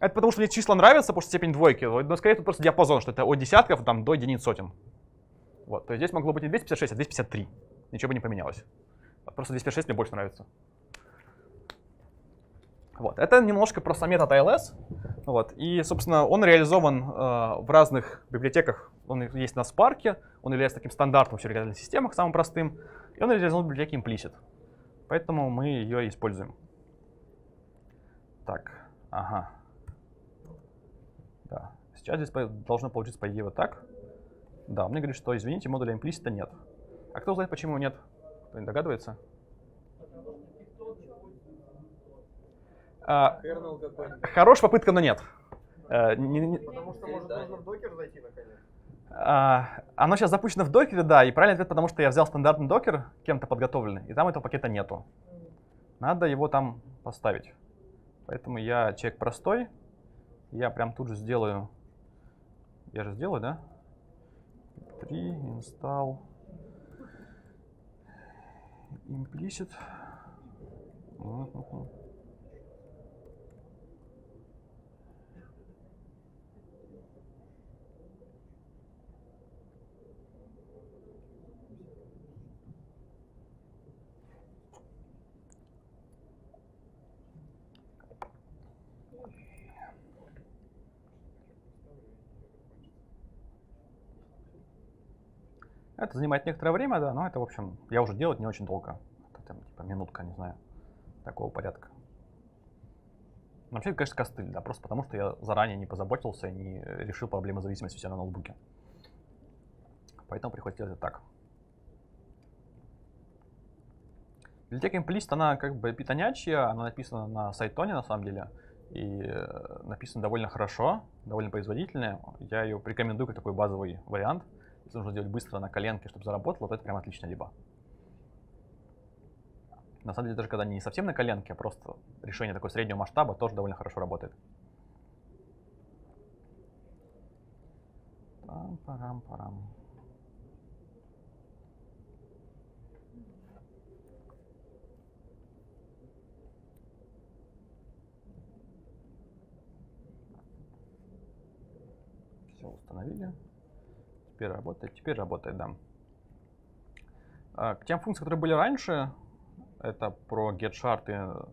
Это потому, что мне числа нравятся, потому что степень двойки. Но скорее тут просто диапазон, что это от десятков там, до единиц сотен. Вот, то есть здесь могло быть не 256, а 253. Ничего бы не поменялось. Просто 256 мне больше нравится. Вот, это немножко про сам метод ALS. Вот, и, собственно, он реализован в разных библиотеках. Он есть на Spark, он является таким стандартом в серверной системах, самым простым. И он реализован в библиотеке Implicit. Поэтому мы ее используем. Так, ага. Да. Сейчас здесь должно получиться, по идее, вот так. Да, мне говорит, что, извините, модуля имплисита нет. А кто знает, почему нет? Кто-нибудь догадывается? Хорошая попытка, но нет. Потому что, может, нужно в докер зайти, наконец. Оно сейчас запущено в докере, да, и правильный ответ, потому что я взял стандартный докер, кем-то подготовленный, и там этого пакета нету. Надо его там поставить. Поэтому я человек простой. Я прям тут же сделаю... Я же сделаю, да? Install Implicit. Это занимает некоторое время, да, но это, в общем, я уже делать не очень долго. Это, там, типа, минутка, не знаю, такого порядка. Но вообще, конечно, костыль, да, просто потому что я заранее не позаботился и не решил проблемы зависимости у себя на ноутбуке. Поэтому приходится делать так. Библиотека Implicit, она как бы питонячья, она написана на сайтоне, на самом деле, и написана довольно хорошо, довольно производительная. Я ее рекомендую как такой базовый вариант. Если нужно делать быстро на коленке, чтобы заработало, то это прям отличная либа. На самом деле, даже когда не совсем на коленке, а просто решение такой среднего масштаба тоже довольно хорошо работает. Пам-парам-парам. Все установили. Теперь работает, да. К тем функциям, которые были раньше, это про getShard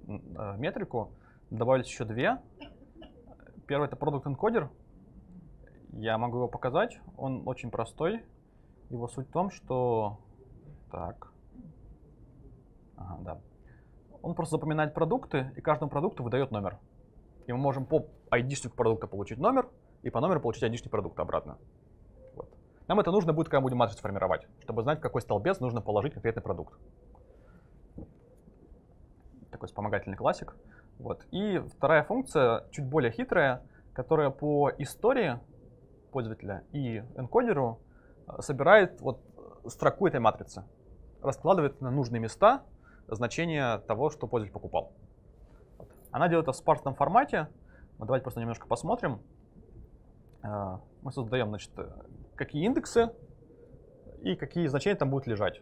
и метрику, добавились еще две. Первый — это Product Encoder. Я могу его показать, он очень простой. Его суть в том, что... Так. Ага, да. Он просто запоминает продукты и каждому продукту выдает номер. И мы можем по ID-шнику продукта получить номер, и по номеру получить ID-шник продукта обратно. Нам это нужно будет, когда будем матрицу формировать, чтобы знать, в какой столбец нужно положить конкретный продукт. Такой вспомогательный классик. Вот. И вторая функция, чуть более хитрая, которая по истории пользователя и энкодеру собирает вот строку этой матрицы, раскладывает на нужные места значение того, что пользователь покупал. Вот. Она делает это в спарсном формате. Вот давайте просто немножко посмотрим. Мы создаем, значит, какие индексы и какие значения там будут лежать.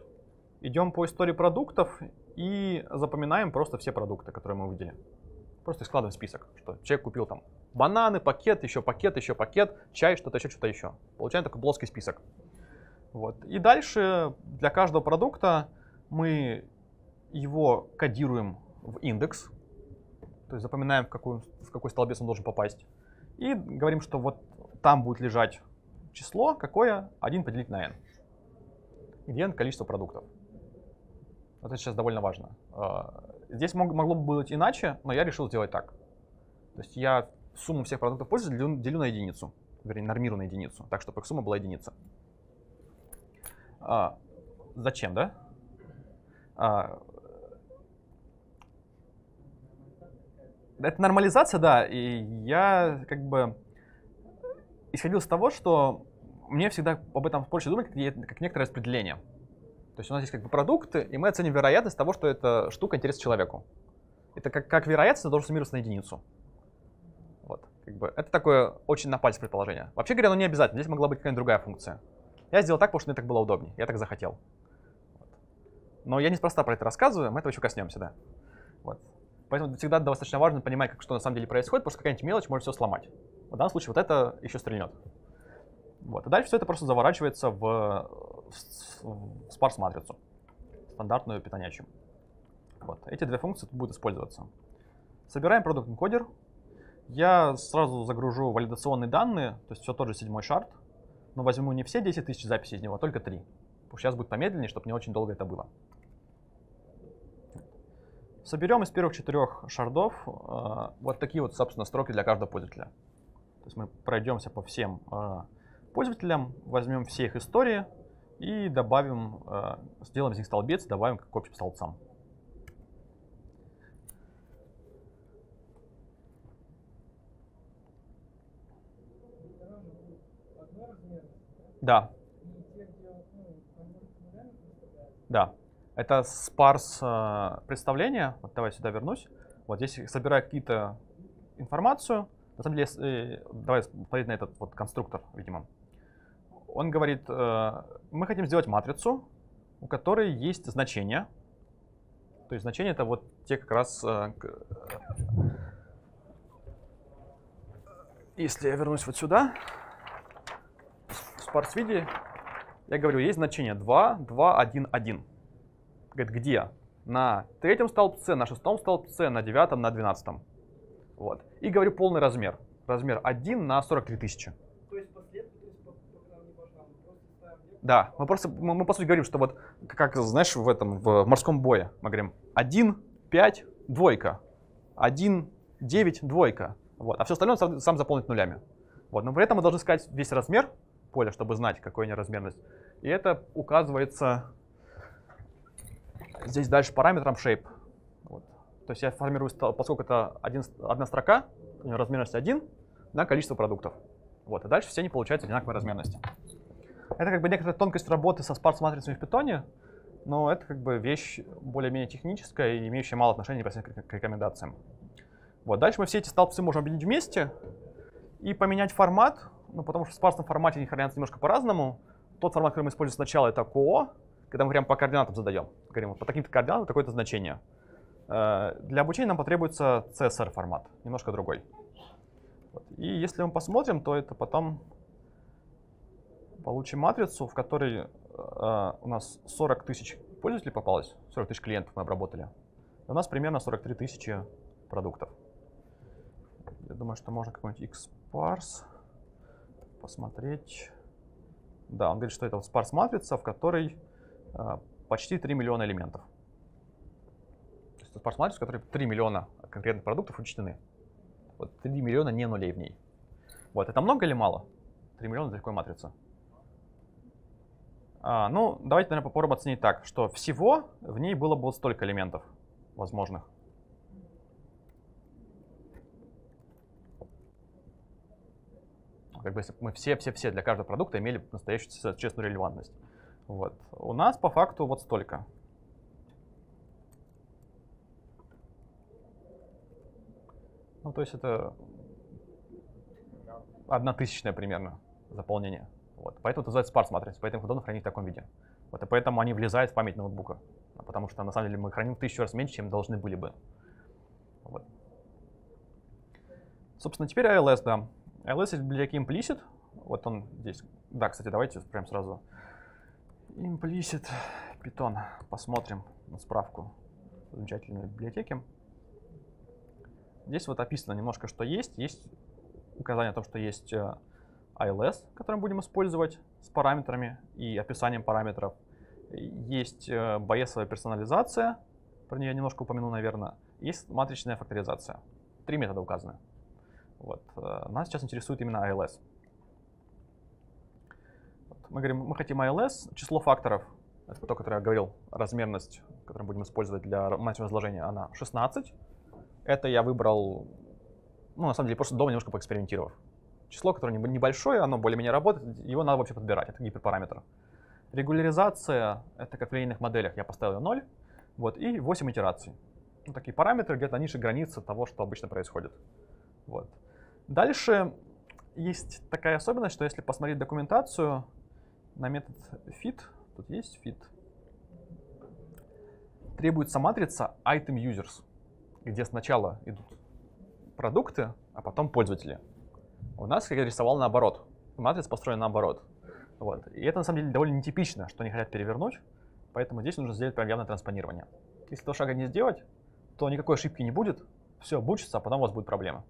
Идем по истории продуктов и запоминаем просто все продукты, которые мы увидели. Просто складываем список, что человек купил там бананы, пакет, еще пакет, еще пакет, чай, что-то еще, что-то еще. Получаем такой плоский список. Вот. И дальше для каждого продукта мы его кодируем в индекс, то есть запоминаем, в какой столбец он должен попасть. И говорим, что вот там будет лежать число, какое 1 поделить на n, где n количество продуктов. Вот это сейчас довольно важно. Здесь могло бы быть иначе, но я решил сделать так. То есть я сумму всех продуктов пользователя делю на единицу, вернее, нормирую на единицу, так, чтобы их сумма была единица. Зачем, да? Это нормализация, да, и я как бы исходил из того, что мне всегда об этом проще думать как некоторое распределение. То есть у нас здесь как бы продукты, и мы оценим вероятность того, что эта штука интересна человеку. Это как вероятность должна суммироваться на единицу. Вот, как бы это такое очень на пальц предположение. Вообще говоря, оно не обязательно, здесь могла быть какая-нибудь другая функция. Я сделал так, потому что мне так было удобнее, я так захотел. Вот. Но я неспроста про это рассказываю, мы этого еще коснемся, да. Вот. Поэтому всегда достаточно важно понимать, что на самом деле происходит, потому что какая-нибудь мелочь может все сломать. В данном случае вот это еще стрельнет. Вот. А дальше все это просто заворачивается в спарс-матрицу, стандартную питонячую. Вот. Эти две функции тут будут использоваться. Собираем продукт-энкодер. Я сразу загружу валидационные данные, то есть все тот же 7-й шарт, но возьму не все 10 тысяч записей из него, а только 3. Сейчас будет помедленнее, чтобы не очень долго это было. Соберем из первых 4 шардов вот такие вот, собственно, строки для каждого пользователя. То есть мы пройдемся по всем пользователям, возьмем все их истории и добавим, сделаем из них столбец, добавим к общим столбцам. Да. Да. Это спарс представление. Вот давай сюда вернусь. Вот здесь собираю какие-то информацию. На самом деле, давай посмотреть на этот вот конструктор, видимо. Он говорит, мы хотим сделать матрицу, у которой есть значения. То есть значения — это вот те как раз... Если я вернусь вот сюда, в спарс-виде, я говорю, есть значение 2, 2, 1, 1. Говорит, где? На 3-м столбце, на 6-м столбце, на 9-м, на 12-м. Вот. И говорю полный размер. Размер 1 на 43 тысячи. То есть последовательность по которой не важна, мы просто ставим Да, мы просто, мы по сути говорим, что вот, как, знаешь, в этом, в морском бое, мы говорим 1, 5, двойка, 1, 9, двойка, вот, а все остальное сам заполнить нулями. Вот, но при этом мы должны сказать весь размер поля, чтобы знать, какой у него размерность. И это указывается здесь дальше параметром shape. Вот. То есть я формирую, поскольку это одна строка, у него размерность 1 на количество продуктов. Вот, и дальше все они получают одинаковой размерности. Это как бы некоторая тонкость работы со спарс-матрицами в питоне, но это как бы вещь более-менее техническая и имеющая мало отношения непосредственно к рекомендациям. Вот, дальше мы все эти столбцы можем объединить вместе и поменять формат, ну, потому что в спарсном формате они хранятся немножко по-разному. Тот формат, который мы используем сначала, это КО, когда мы прямо по координатам задаем. Говорим, по таким-то координатам такое-то значение. Для обучения нам потребуется CSR формат, немножко другой. Вот. И если мы посмотрим, то это потом получим матрицу, в которой у нас 40 тысяч пользователей попалось, 40 тысяч клиентов мы обработали. И у нас примерно 43 тысячи продуктов. Я думаю, что можно какой-нибудь xparse посмотреть. Да, он говорит, что это вот sparse матрица, в которой почти 3 миллиона элементов. То есть это sparse матрица, в которой 3 миллиона конкретных продуктов учтены. Вот 3 миллиона не нулей в ней. Вот, это много или мало? 3 миллиона для такой матрицы. Ну, давайте, наверное, попробуем оценить так, что всего в ней было бы вот столько элементов возможных. Как бы если мы все-все-все для каждого продукта имели настоящую честную релевантность. Вот. У нас по факту вот столько. Ну, то есть это 1/1000 примерно заполнение. Вот. Поэтому это называется sparse матрица, поэтому их удобно хранить в таком виде. Вот. И поэтому они влезают в память ноутбука, потому что на самом деле мы храним в 1000 раз меньше, чем должны были бы. Вот. Собственно, теперь ALS, да. LS библиотеки Implicit, вот он здесь. Да, кстати, давайте прям сразу Implicit Python посмотрим на справку замечательной библиотеки. Здесь вот описано немножко, что есть. Есть указание о том, что есть ILS, который мы будем использовать с параметрами и описанием параметров. Есть байесовая персонализация, про нее я немножко упомяну, наверное. Есть матричная факторизация. 3 метода указаны. Вот. Нас сейчас интересует именно ALS. Вот. Мы говорим, мы хотим ALS, число факторов, это то, которое я говорил, размерность, которую будем использовать для математического разложения, она 16. Это я выбрал, ну, на самом деле, просто дома немножко поэкспериментировав. Число, которое небольшое, оно более-менее работает, его надо вообще подбирать, это гиперпараметр. Регуляризация, это как в линейных моделях, я поставил 0, вот, и 8 итераций. Ну, такие параметры где-то ниже границы того, что обычно происходит. Вот. Дальше есть такая особенность, что если посмотреть документацию на метод fit, тут есть fit, требуется матрица item users, где сначала идут продукты, а потом пользователи. У нас, как я рисовал, наоборот. Матрица построена наоборот. Вот. И это на самом деле довольно нетипично, что они хотят перевернуть, поэтому здесь нужно сделать прям явное транспонирование. Если этого шага не сделать, то никакой ошибки не будет, все обучится, а потом у вас будет проблема.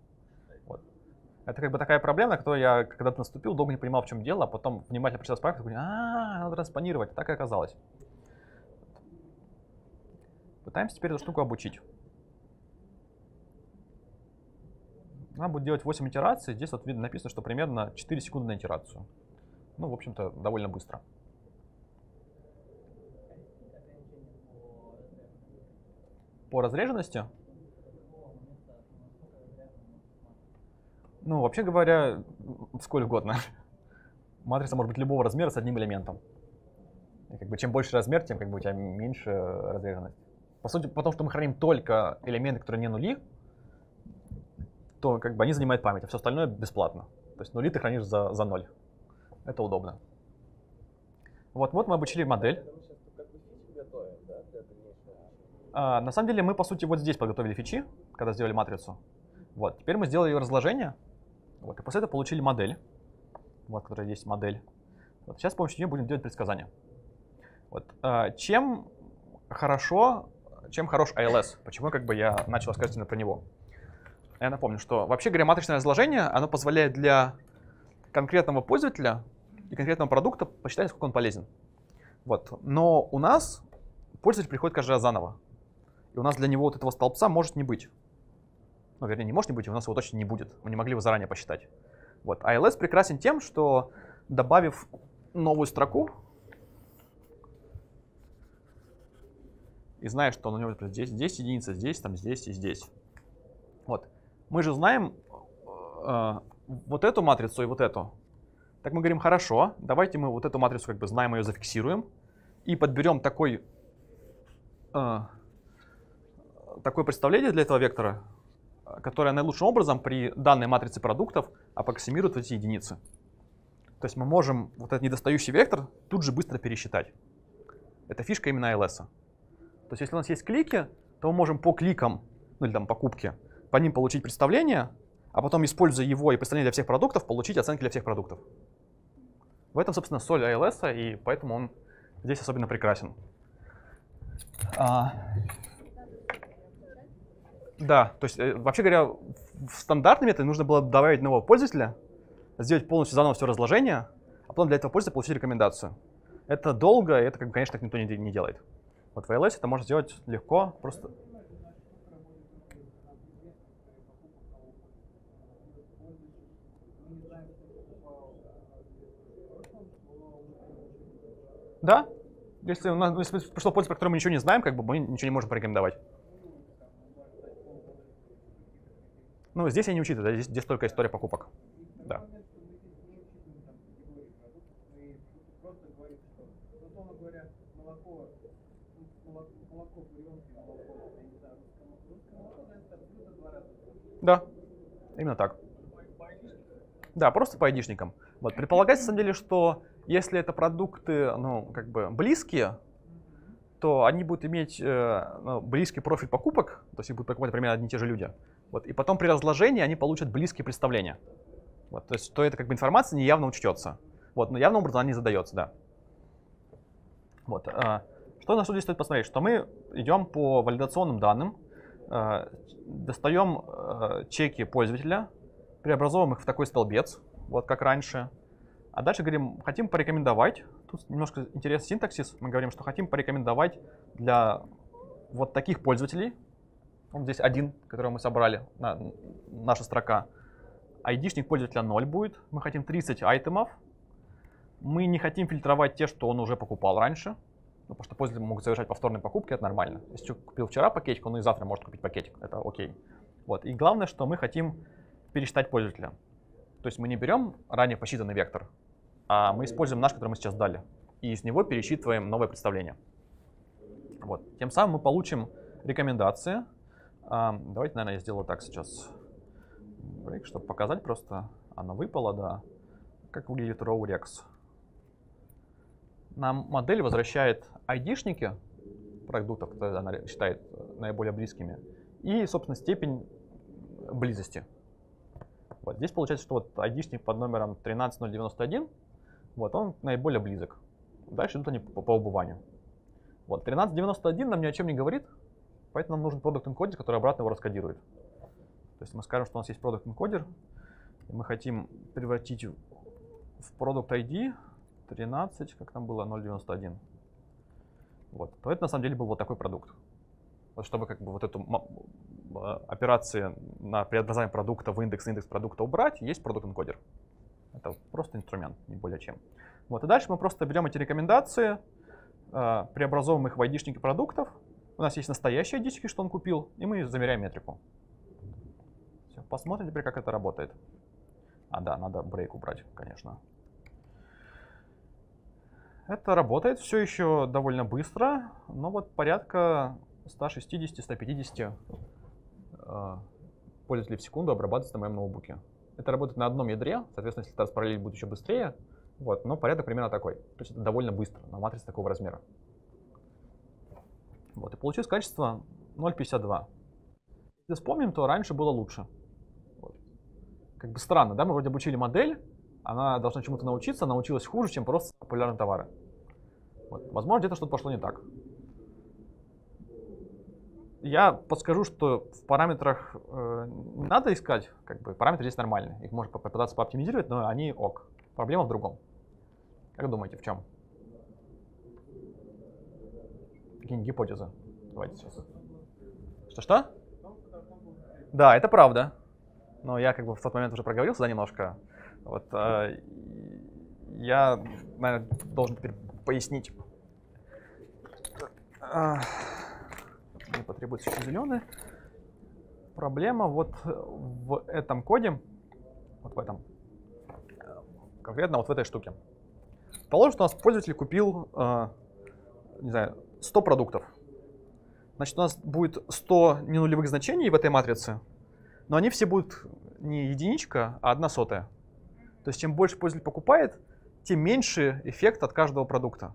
Это как бы такая проблема, на которую я когда-то наступил, долго не понимал, в чем дело, а потом внимательно прочитал справку, такой, надо транспонировать, так и оказалось. Пытаемся теперь эту штуку обучить. Она будет делать 8 итераций, здесь вот видно, написано, что примерно 4 секунды на итерацию. Ну, в общем-то, довольно быстро. По разреженности? Ну, вообще говоря, сколь угодно. Матрица может быть любого размера с одним элементом. И как бы чем больше размер, тем как бы у тебя меньше разреженность. По сути, потому что мы храним только элементы, которые не нули, то как бы они занимают память, а все остальное бесплатно. То есть нули ты хранишь за 0. Это удобно. Вот мы обучили модель. На самом деле мы, по сути, вот здесь подготовили фичи, когда сделали матрицу. Вот, теперь мы сделали ее разложение. Вот, и после этого получили модель, вот, которая есть модель. Вот, сейчас с помощью нее будем делать предсказания. Вот, чем хорош ALS? Почему как бы я начал рассказывать именно про него? Я напомню, что вообще говоря, матричное разложение, оно позволяет для конкретного пользователя для конкретного продукта, посчитали, сколько он полезен. Вот. Но у нас пользователь приходит каждый раз заново. И у нас для него вот этого столбца может не быть. Ну, вернее, не может не быть, у нас его точно не будет. Мы не могли его заранее посчитать. Вот. ALS прекрасен тем, что, добавив новую строку, и зная, что он у него здесь, здесь единица, здесь, там, здесь и здесь. Вот. Мы же знаем вот эту матрицу и вот эту. Так мы говорим, хорошо, давайте мы вот эту матрицу как бы знаем, ее зафиксируем и подберем такое представление для этого вектора, которое наилучшим образом при данной матрице продуктов аппроксимирует эти единицы. То есть мы можем вот этот недостающий вектор тут же быстро пересчитать. Это фишка именно ALS. То есть если у нас есть клики, то мы можем по кликам, ну или там покупке, по ним получить представление, а потом, используя его и представление для всех продуктов, получить оценки для всех продуктов. В этом, собственно, соль ALS, и поэтому он здесь особенно прекрасен. Да, то есть, вообще говоря, в стандартной методе нужно было добавить нового пользователя, сделать полностью заново все разложение, а потом для этого пользователя получить рекомендацию. Это долго, и это, конечно, так никто не делает. Вот в ALS это можно сделать легко, просто... Да, если у нас пришло пользователь, про который мы ничего не знаем, как бы мы ничего не можем порекомендовать. Ну, здесь я не учитываю, да? здесь только история покупок. Да. Да, именно так. Да, просто по айдишникам. Вот. Предполагается, на самом деле, что если это продукты, ну, как бы близкие, то они будут иметь близкий профиль покупок, то есть их будут покупать примерно одни и те же люди. Вот. И потом при разложении они получат близкие представления. Вот. То есть то это как бы информация неявно учтется. Вот. Но явным образом она не задается, да. Вот. Что на что здесь стоит посмотреть? Что мы идем по валидационным данным, достаем чеки пользователя, преобразовываем их в такой столбец, вот как раньше. А дальше говорим, хотим порекомендовать. Тут немножко интересный синтаксис. Мы говорим, что хотим порекомендовать для вот таких пользователей. Вот здесь один, которого мы собрали, наша строка. ID-шник пользователя 0 будет. Мы хотим 30 айтемов. Мы не хотим фильтровать те, что он уже покупал раньше. Ну, потому что пользователи могут совершать повторные покупки, это нормально. Если купил вчера пакетик, он и завтра может купить пакетик. Это окей. Вот. И главное, что мы хотим пересчитать пользователя. То есть мы не берем ранее посчитанный вектор, а мы используем наш, который мы сейчас дали, и с него пересчитываем новое представление. Вот. Тем самым мы получим рекомендации. Давайте, наверное, я сделаю так сейчас, чтобы показать просто. Она выпала, да. Как выглядит RowRex. Нам модель возвращает ID-шники продуктов, которые она считает наиболее близкими, и, собственно, степень близости. Вот. Здесь получается, что вот ID-шник под номером 13091, вот, он наиболее близок. Дальше идут они по убыванию. Вот, 1391 нам ни о чем не говорит, поэтому нам нужен продукт энкодер, который обратно его раскодирует. То есть мы скажем, что у нас есть продукт энкодер, и мы хотим превратить в продукт ID 13, как там было, 091. Вот. То это на самом деле был вот такой продукт. Вот, чтобы как бы вот эту операции на преобразование продукта в индекс продукта убрать, есть продукт-энкодер. Это просто инструмент, не более чем. Вот, и дальше мы просто берем эти рекомендации, преобразовываем их в ID-шники продуктов. У нас есть настоящие ID-шники, что он купил, и мы замеряем метрику. Все, посмотрим теперь, как это работает. А, да, надо брейк убрать, конечно. Это работает все еще довольно быстро, но вот порядка 160-150 пользователей в секунду обрабатывается на моем ноутбуке. Это работает на одном ядре, соответственно, если это параллель будет еще быстрее, вот, но порядок примерно такой. То есть это довольно быстро на матрице такого размера. Вот, и получилось качество 0.52. Если вспомним, то раньше было лучше. Вот. Как бы странно, да? Мы вроде обучили модель, она должна чему-то научиться, она научилась хуже, чем просто популярные товары. Вот. Возможно, где-то что-то пошло не так. Я подскажу, что в параметрах не надо искать, как бы параметры здесь нормальные. Их можно попытаться пооптимизировать, но они ок. Проблема в другом. Как думаете, в чем? Какие-нибудь гипотезы? Давайте сейчас. Что-что? Да, это правда. Но я как бы в тот момент уже проговорился, да, немножко. Вот, я, наверное, должен теперь пояснить. Мне потребуется еще зеленый. Проблема вот в этом коде, вот в этом, конкретно вот в этой штуке. Положим, что у нас пользователь купил, не знаю, 100 продуктов. Значит, у нас будет 100 ненулевых значений в этой матрице, но они все будут не единичка, а 1/100. То есть чем больше пользователь покупает, тем меньше эффект от каждого продукта.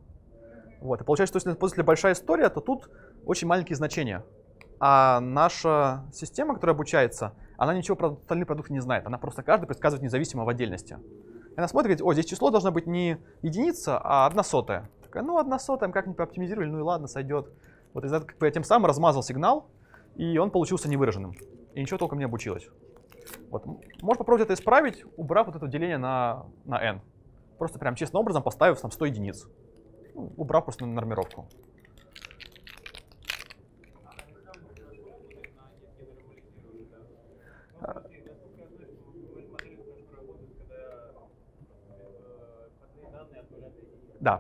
Вот. И получается, что если у пользователя большая история, то тут очень маленькие значения. А наша система, которая обучается, она ничего про остальные продукты не знает. Она просто каждый предсказывает независимо в отдельности. И она смотрит и говорит: о, здесь число должно быть не единица, а 1/100. Такая, ну 1/100, как-нибудь пооптимизировали, ну и ладно, сойдет. Вот из-за этого как бы я тем самым размазал сигнал, и он получился невыраженным. И ничего толком не обучилось. Вот. Можно попробовать это исправить, убрав вот это деление на n. Просто прям честным образом поставив там 100 единиц. Ну, убрав просто нормировку. Да,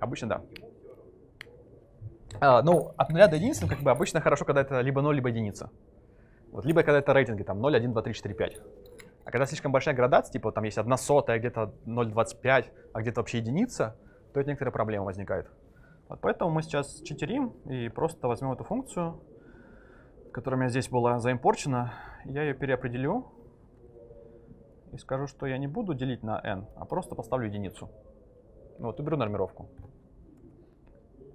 обычно да. Ну, от 0 до единицы, как бы обычно хорошо, когда это либо 0, либо единица. Вот, либо когда это рейтинги, там 0, 1, 2, 3, 4, 5. А когда слишком большая градация, типа там есть 1/100, где-то 0,25, а где-то вообще единица, то это некоторая проблема возникает. Вот поэтому мы сейчас читерим и просто возьмем эту функцию, которая у меня здесь была заимпорчена. Я ее переопределю и скажу, что я не буду делить на n, а просто поставлю единицу. Вот, уберу нормировку.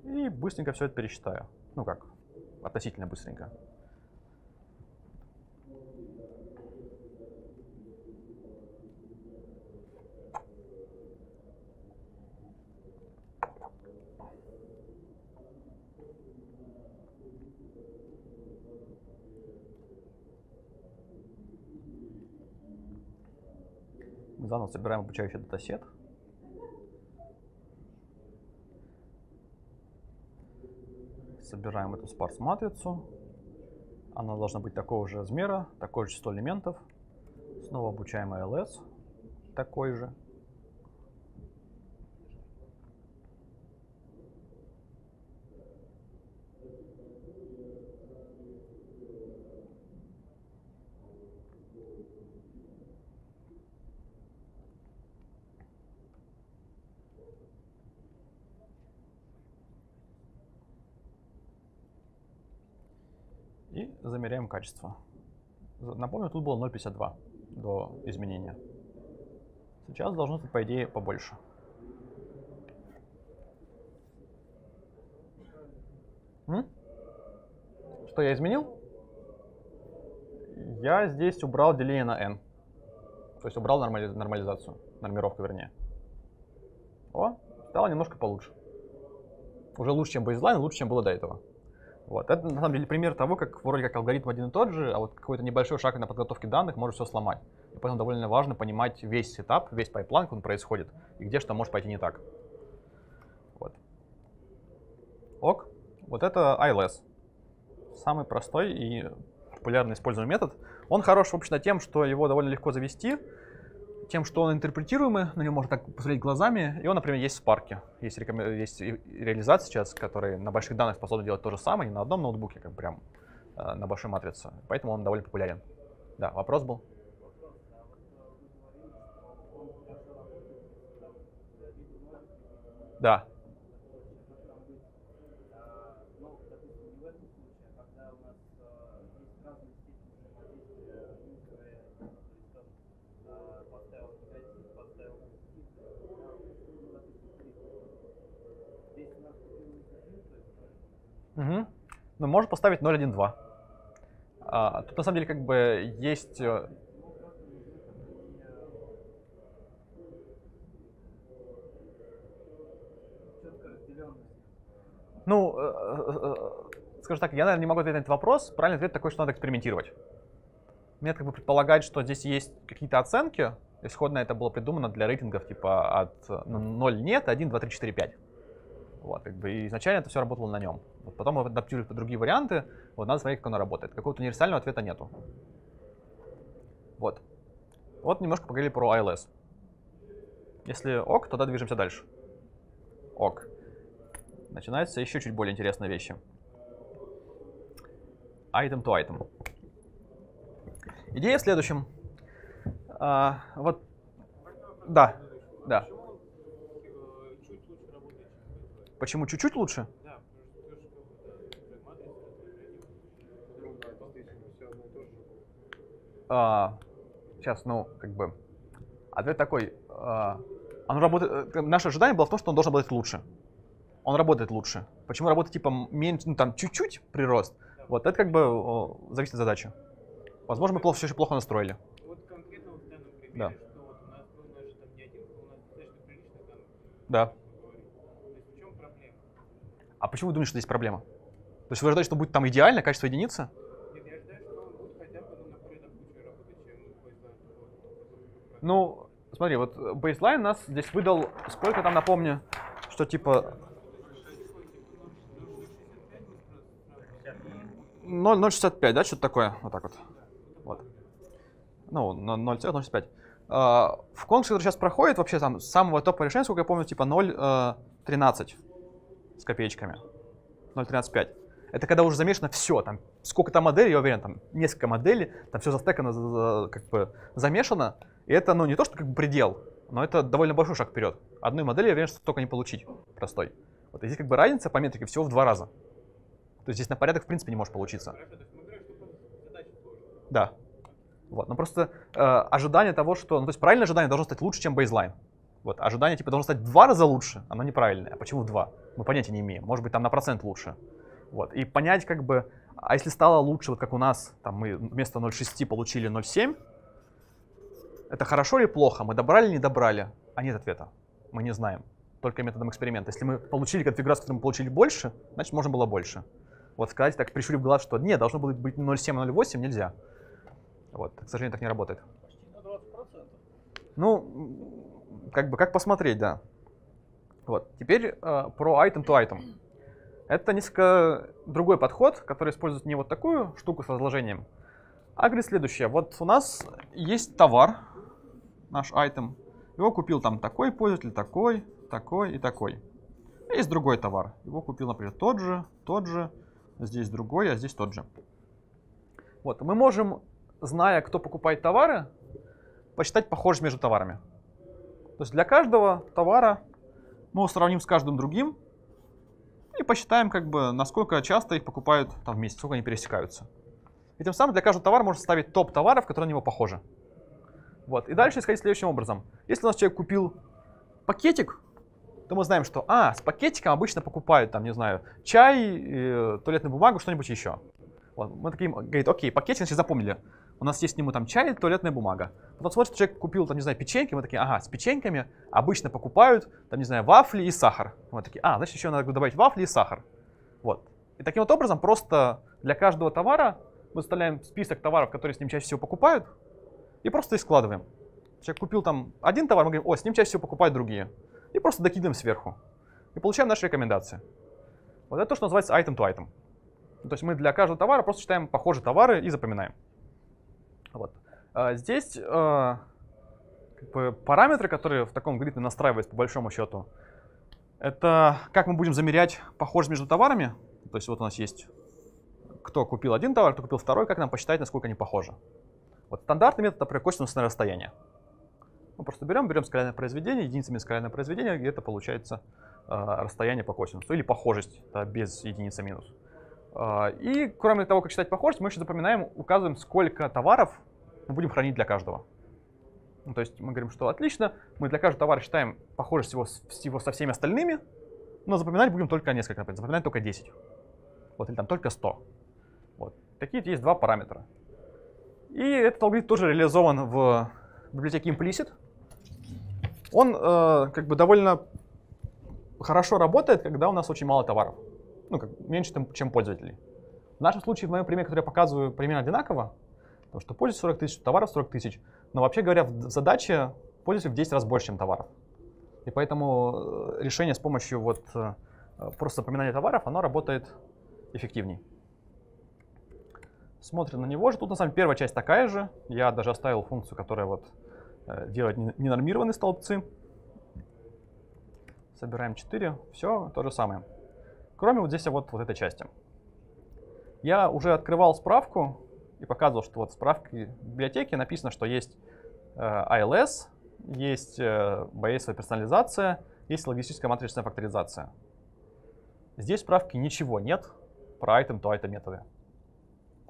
И быстренько все это пересчитаю. Ну как, относительно быстренько. Мы заново собираем обучающий датасет. Собираем эту спарс-матрицу. Она должна быть такого же размера, такое же число элементов. Снова обучаем ALS, такой же. И замеряем качество. Напомню, тут было 0,52 до изменения. Сейчас должно быть, по идее, побольше. Что я изменил? Я здесь убрал деление на n. То есть убрал нормализацию, нормировку вернее. О, стало немножко получше. Уже лучше, чем бейзлайн, лучше, чем было до этого. Вот. Это, на самом деле, пример того, как вроде как алгоритм один и тот же, а вот какой-то небольшой шаг на подготовке данных может все сломать. И поэтому довольно важно понимать весь этап, весь пайплайн, как он происходит, и где что может пойти не так. Вот. Ок. Вот это ILS. Самый простой и популярно используемый метод. Он хорош, в общем-то, тем, что его довольно легко завести, тем, что он интерпретируемый, на него можно так посмотреть глазами, и он, например, есть в Spark. Есть реализация сейчас, которая на больших данных способна делать то же самое, не на одном ноутбуке, как прям на большой матрице. Поэтому он довольно популярен. Да, вопрос был? Да. Угу. Но можно поставить 0,1,2. Тут на самом деле как бы есть... Ну, скажу так, я, наверное, не могу ответить на этот вопрос. Правильный ответ такой, что надо экспериментировать. Мне как бы предполагает, что здесь есть какие-то оценки, Исходно это было придумано для рейтингов типа от 0 нет, 1, 2, 3, 4, 5. Вот, как бы, и изначально это все работало на нем. Вот, потом мы адаптировали под другие варианты. Вот, надо смотреть, как оно работает. Какого-то универсального ответа нету. Вот. Вот немножко поговорили про ALS. Если ок, тогда движемся дальше. Ок. Начинаются еще чуть более интересные вещи. Item to item. Идея в следующем. Вот. Да. Да. Почему чуть-чуть лучше? Да. Сейчас, ну, как бы. Ответ такой. Оно работает. Наше ожидание было в том, что он должен работать лучше. Он работает лучше. Почему работает типа меньше, ну там чуть-чуть прирост? Да. Вот это как бы зависит от задачи. Возможно, мы плохо, еще плохо настроили. Вот конкретно вот в данном примере, да. Что вот у нас был даже там не один, у нас достаточно прилично там. Да. В чем проблема? А почему вы думаете, что здесь проблема? То есть вы ожидаете, что будет там идеально, качество единицы? Нет, я ожидаю, что он будет хотя бы на порядок лучше работать, чем бейслайн. Ну, смотри, вот бейслайн нас здесь выдал, сколько там, напомню, что типа 0,65, да, что-то такое, вот так вот. Вот. Ну, 0,065. В конкурсе, который сейчас проходит, вообще там самого топа решения, сколько я помню, типа 0,13 с копеечками. 0,135. Это когда уже замешано все, там, сколько там моделей, я уверен, там несколько моделей, там все застекано, как бы замешано. И это, ну, не то, что как бы предел, но это довольно большой шаг вперед. Одной модели, я уверен, что только не получить простой. Вот и здесь как бы разница по метрике всего в 2 раза. То есть здесь на порядок в принципе не может получиться. Да. Вот, но просто ожидание того, что, ну, то есть правильное ожидание должно стать лучше, чем бейзлайн. Вот, ожидание типа должно стать в 2 раза лучше, оно неправильное. А почему в 2? Мы понятия не имеем. Может быть, там на процент лучше. Вот, и понять как бы, а если стало лучше, вот как у нас, там мы вместо 0,6 получили 0,7, это хорошо или плохо? Мы добрали или не добрали? А нет ответа. Мы не знаем. Только методом эксперимента. Если мы получили конфигурацию, которую мы получили больше, значит, можно было больше. Вот сказать так, прищурив глаз, что нет, должно было быть 0,7, 0,8, нельзя. Вот, к сожалению, так не работает. Почти на 20%. Ну, как бы, как посмотреть, да. Вот, теперь про item to item. Это несколько другой подход, который использует не вот такую штуку с разложением, а говорит следующее. Вот у нас есть товар, наш item. Его купил там такой пользователь, такой, такой и такой. А есть другой товар. Его купил, например, тот же, здесь другой, а здесь тот же. Вот, мы можем, зная, кто покупает товары, посчитать похожесть между товарами. То есть для каждого товара мы его сравним с каждым другим и посчитаем, как бы, насколько часто их покупают там вместе, сколько они пересекаются. И тем самым для каждого товара можно составить топ товаров, которые на него похожи. Вот. И дальше исходить следующим образом. Если у нас человек купил пакетик, то мы знаем, что с пакетиком обычно покупают, там, не знаю, чай, туалетную бумагу, что-нибудь еще. Вот. Мы такие, говорит, окей, пакетик, значит, запомнили. У нас есть к нему там чай, туалетная бумага. Потом смотрит, что человек купил, там, не знаю, печеньки, мы такие, ага, с печеньками обычно покупают, там, не знаю, вафли и сахар. Мы такие, значит, еще надо добавить вафли и сахар. Вот. И таким вот образом просто для каждого товара мы составляем список товаров, которые с ним чаще всего покупают, и просто их складываем. Человек купил там один товар, мы говорим, с ним чаще всего покупают другие. И просто докидываем сверху. И получаем наши рекомендации. Вот это то, что называется item to item. То есть мы для каждого товара просто считаем похожие товары и запоминаем. Вот. Здесь как бы параметры, которые в таком гриде настраиваются, по большому счету, это как мы будем замерять похожесть между товарами. То есть вот у нас есть, кто купил один товар, кто купил второй, как нам посчитать, насколько они похожи. Вот стандартный метод, например, косинусное расстояние. Мы просто берем скалярное произведение, единицами скалярное произведение, и это получается расстояние по косинусу, или похожесть, да, без единицы минус. И кроме того, как считать похожесть, мы еще запоминаем, указываем, сколько товаров мы будем хранить для каждого. Ну, то есть мы говорим, что отлично, мы для каждого товара считаем похожесть всего со всеми остальными, но запоминать будем только несколько, например, запоминать только 10, вот, или там только 100. Вот. Такие есть два параметра. И этот алгоритм тоже реализован в библиотеке Implicit. Он как бы довольно хорошо работает, когда у нас очень мало товаров. Ну, как, меньше, чем пользователей. В нашем случае, в моем примере, который я показываю, примерно одинаково, потому что пользователей 40 тысяч, товаров 40 тысяч. Но вообще говоря, в задаче пользователей в 10 раз больше, чем товаров. И поэтому решение с помощью вот просто запоминания товаров, оно работает эффективней. Смотрим на него же. Тут на самом деле первая часть такая же. Я даже оставил функцию, которая вот делает ненормированные столбцы. Собираем 4. Все то же самое. Кроме вот здесь вот этой части. Я уже открывал справку и показывал, что вот в справке библиотеки написано, что есть ALS, есть Bayesian персонализация, есть логистическая матричная факторизация. Здесь в справке ничего нет про item to item методы.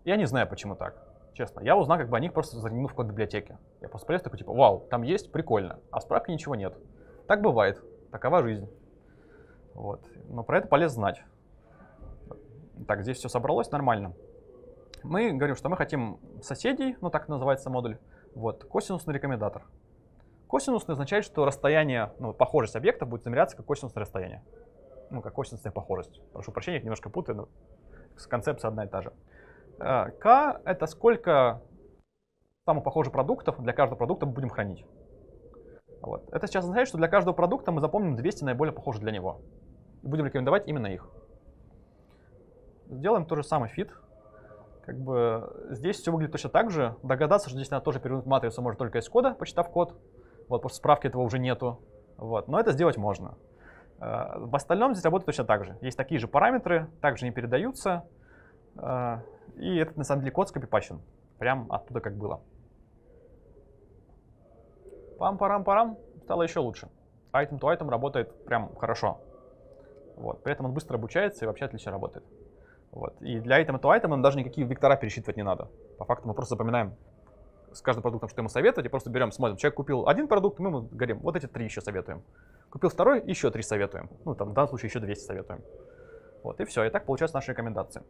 Я не знаю, почему так, честно. Я узнал как бы о них, просто заглянув в код библиотеки. Я просто полез такой, типа, вау, там есть, прикольно, а в справке ничего нет. Так бывает, такова жизнь. Вот. Но про это полезно знать. Так, здесь все собралось нормально. Мы говорим, что мы хотим соседей, ну так называется модуль, вот, косинусный рекомендатор. Косинусный означает, что расстояние, ну, похожесть объекта будет замеряться как косинусное расстояние. Ну, как косинусная похожесть. Прошу прощения, я немножко путаю, но концепция одна и та же. K — это сколько самопохожих продуктов для каждого продукта мы будем хранить. Вот. Это сейчас означает, что для каждого продукта мы запомним 200 наиболее похожих для него. И будем рекомендовать именно их. Сделаем тот же самый фит. Как бы здесь все выглядит точно так же. Догадаться, что здесь надо тоже перевернуть матрицу может только из кода, почитав код. Вот, потому что справки этого уже нету. Вот. Но это сделать можно. В остальном здесь работает точно так же. Есть такие же параметры, также не передаются. И этот, на самом деле, код скопипащен. Прям оттуда как было. Пам-парам-парам. Стало еще лучше. Item to item работает прям хорошо. Вот. При этом он быстро обучается и вообще отлично работает. Вот. И для item to item нам даже никакие вектора пересчитывать не надо. По факту мы просто запоминаем с каждым продуктом, что ему советовать, и просто берем, смотрим. Человек купил один продукт, мы ему говорим, вот эти 3 еще советуем. Купил второй, еще 3 советуем. Ну, там, в данном случае, еще 200 советуем. Вот, и все. И так получаются наши рекомендации.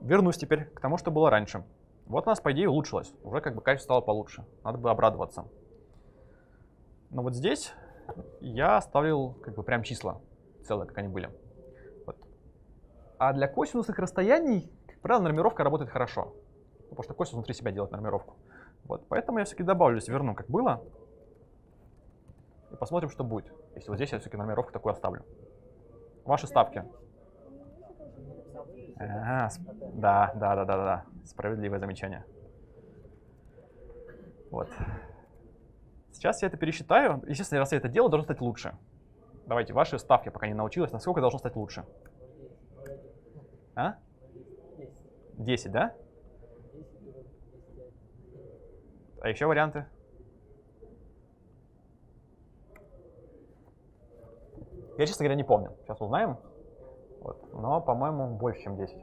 Вернусь теперь к тому, что было раньше. Вот у нас, по идее, улучшилось. Уже как бы качество стало получше. Надо бы обрадоваться. Но вот здесь я оставил как бы прям числа целые, как они были. Вот. А для косинусных расстояний, как правило, нормировка работает хорошо. Потому что косинус внутри себя делает нормировку. Вот. Поэтому я все-таки добавлю, верну, как было. И посмотрим, что будет. Если вот здесь я все-таки нормировку такую оставлю. Ваши ставки. Ага, да. Справедливое замечание. Вот. Сейчас я это пересчитаю. Естественно, раз я это делаю, должно стать лучше. Давайте, ваши ставки, пока не научилась, насколько должно стать лучше. А? 10, да? А еще варианты? Я, честно говоря, не помню. Сейчас узнаем. Вот. Но, по-моему, больше, чем 10.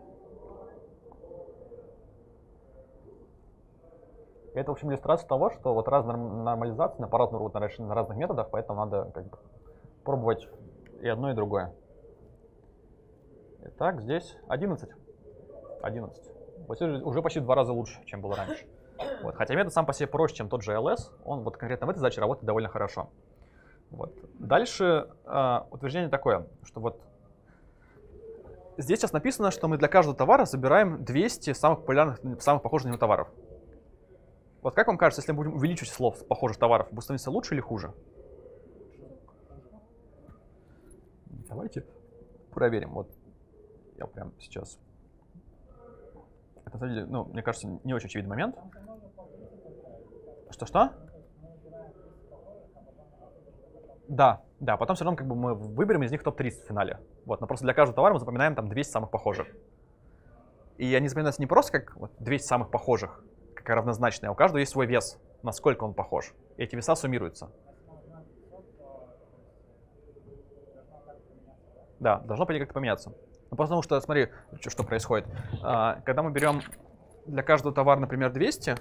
Это, в общем, иллюстрация того, что вот разная нормализация на аппаратную руку на разных методах, поэтому надо как бы пробовать и одно, и другое. Итак, здесь 11. 11. Вот уже почти в 2 раза лучше, чем было раньше. Вот. Хотя метод сам по себе проще, чем тот же LS, он вот конкретно в этой задаче работает довольно хорошо. Вот. Дальше утверждение такое, что вот здесь сейчас написано, что мы для каждого товара собираем 200 самых популярных, самых похожих на него товаров. Вот как вам кажется, если мы будем увеличивать число похожих товаров, будет становиться лучше или хуже? Давайте проверим. Вот я прям сейчас. Это, на самом деле, ну, мне кажется, не очень очевидный момент. Что-что? Да, потом все равно как бы мы выберем из них топ-30 в финале. Вот, но просто для каждого товара мы запоминаем там 200 самых похожих. И они запоминаются не просто как вот, 200 самых похожих, как равнозначные, а у каждого есть свой вес, насколько он похож. И эти веса суммируются. Да, должно пойти как-то поменяться. Ну, потому что, смотри, что происходит. Когда мы берем для каждого товара, например, 200,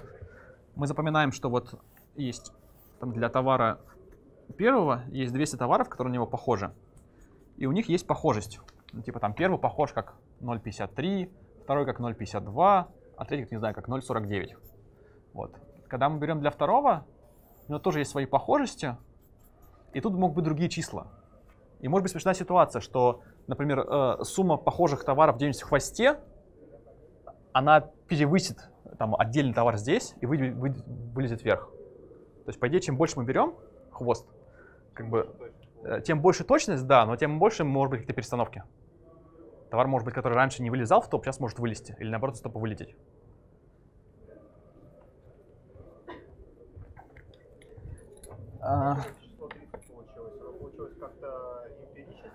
мы запоминаем, что вот есть там, для товара первого есть 200 товаров, которые на него похожи, и у них есть похожесть. Ну, типа там первый похож как 0,53, второй как 0,52, а третий, не знаю, как 0,49. Вот. Когда мы берем для второго, у него тоже есть свои похожести, и тут могут быть другие числа. И может быть смешная ситуация, что, например, сумма похожих товаров где-нибудь в хвосте, она перевысит там отдельный товар здесь и вылезет вверх. То есть, по идее, чем больше мы берем хвост, как бы, тем больше точность, да, но тем больше может быть какие-то перестановки. Товар, может быть, который раньше не вылезал в топ, сейчас может вылезти. Или наоборот, из топа вылететь.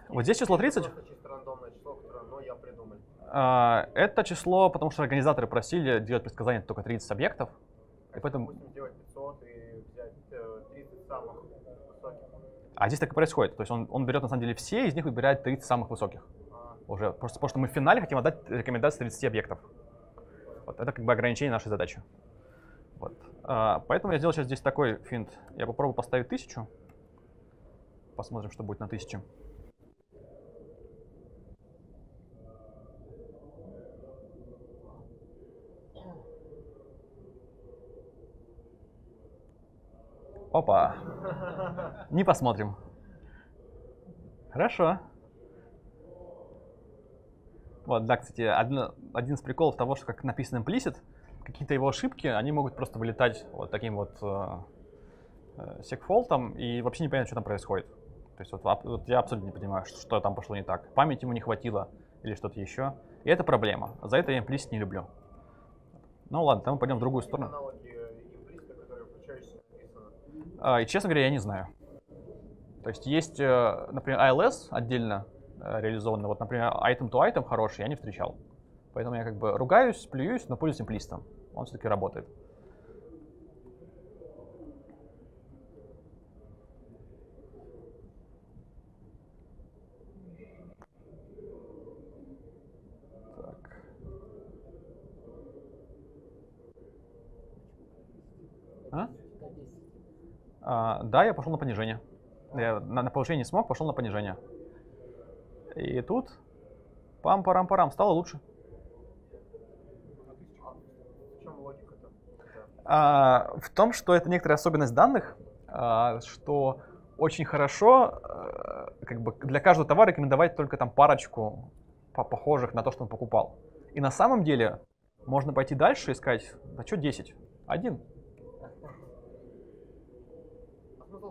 Вот здесь число 30? Это число, потому что организаторы просили делать предсказания только 30 объектов. И поэтому... А здесь так и происходит. То есть он берет на самом деле все, из них выбирает 30 самых высоких. Уже. Просто потому что мы в финале хотим отдать рекомендации 30 объектов. Вот. Это как бы ограничение нашей задачи. Вот. Поэтому я сделал сейчас здесь такой финт. Я попробую поставить 1000. Посмотрим, что будет на 1000. Опа. Не посмотрим. Хорошо. Вот, да, кстати, один из приколов того, что как написано Implicit, какие-то его ошибки, они могут просто вылетать вот таким вот segfault, и вообще непонятно, что там происходит. То есть вот я абсолютно не понимаю, что там пошло не так. Памяти ему не хватило или что-то еще. И это проблема. За это я Implicit не люблю. Ну ладно, там мы пойдем в другую сторону. И, честно говоря, я не знаю. То есть, например, ALS отдельно реализованно. Вот, например, item to item хороший, я не встречал. Поэтому я как бы ругаюсь, плююсь, но пользуюсь имплистом. Он все-таки работает. Так. Да, я пошел на понижение. Я на повышение не смог, пошел на понижение. И тут пам-парам-парам, стало лучше. В том, что это некоторая особенность данных, что очень хорошо как бы для каждого товара рекомендовать только там парочку похожих на то, что он покупал. И на самом деле можно пойти дальше и сказать, а что 10? Один.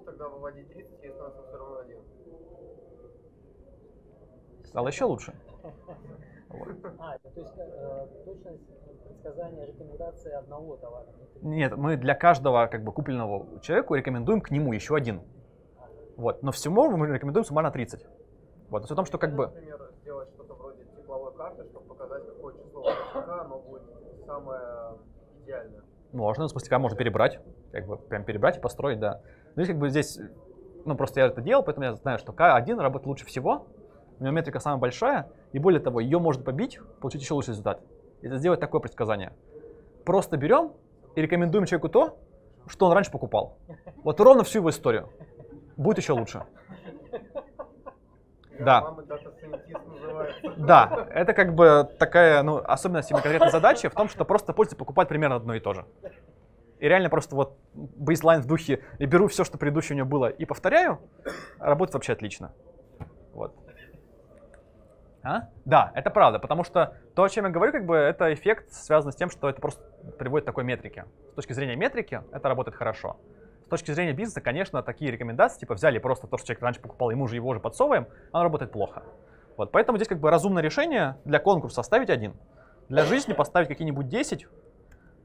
Тогда выводить 30 и остаться все равно один. Стало еще лучше. То есть точность предсказания рекомендации одного товара? Нет, мы для каждого как бы купленного человеку рекомендуем к нему еще один. Вот, но всему мы рекомендуем суммарно 30. Вот, в том, что как бы. Например, сделать что-то вроде тепловой карты, чтобы показать, какое число оно будет самое идеальное. Можно, с пустяка можно перебрать, как бы прям перебрать и построить, да. Ну, как бы здесь, ну, просто я это делал, поэтому я знаю, что K1 работает лучше всего, у него метрика самая большая, и более того, ее можно побить, получить еще лучший результат. Это сделать такое предсказание. Просто берем и рекомендуем человеку то, что он раньше покупал. Вот ровно всю его историю. Будет еще лучше. Да. Да, это как бы такая, ну, особенность именно конкретной задачи в том, что просто пользователь покупает примерно одно и то же. И реально просто вот бейслайн в духе, и беру все, что предыдущее у него было, и повторяю, работает вообще отлично. Вот. А? Да, это правда, потому что то, о чем я говорю, как бы это эффект связан с тем, что это просто приводит к такой метрике. С точки зрения метрики это работает хорошо. С точки зрения бизнеса, конечно, такие рекомендации, типа взяли просто то, что человек раньше покупал, ему же его же подсовываем, оно работает плохо. Вот, поэтому здесь как бы разумное решение для конкурса составить один, для жизни поставить какие-нибудь 10,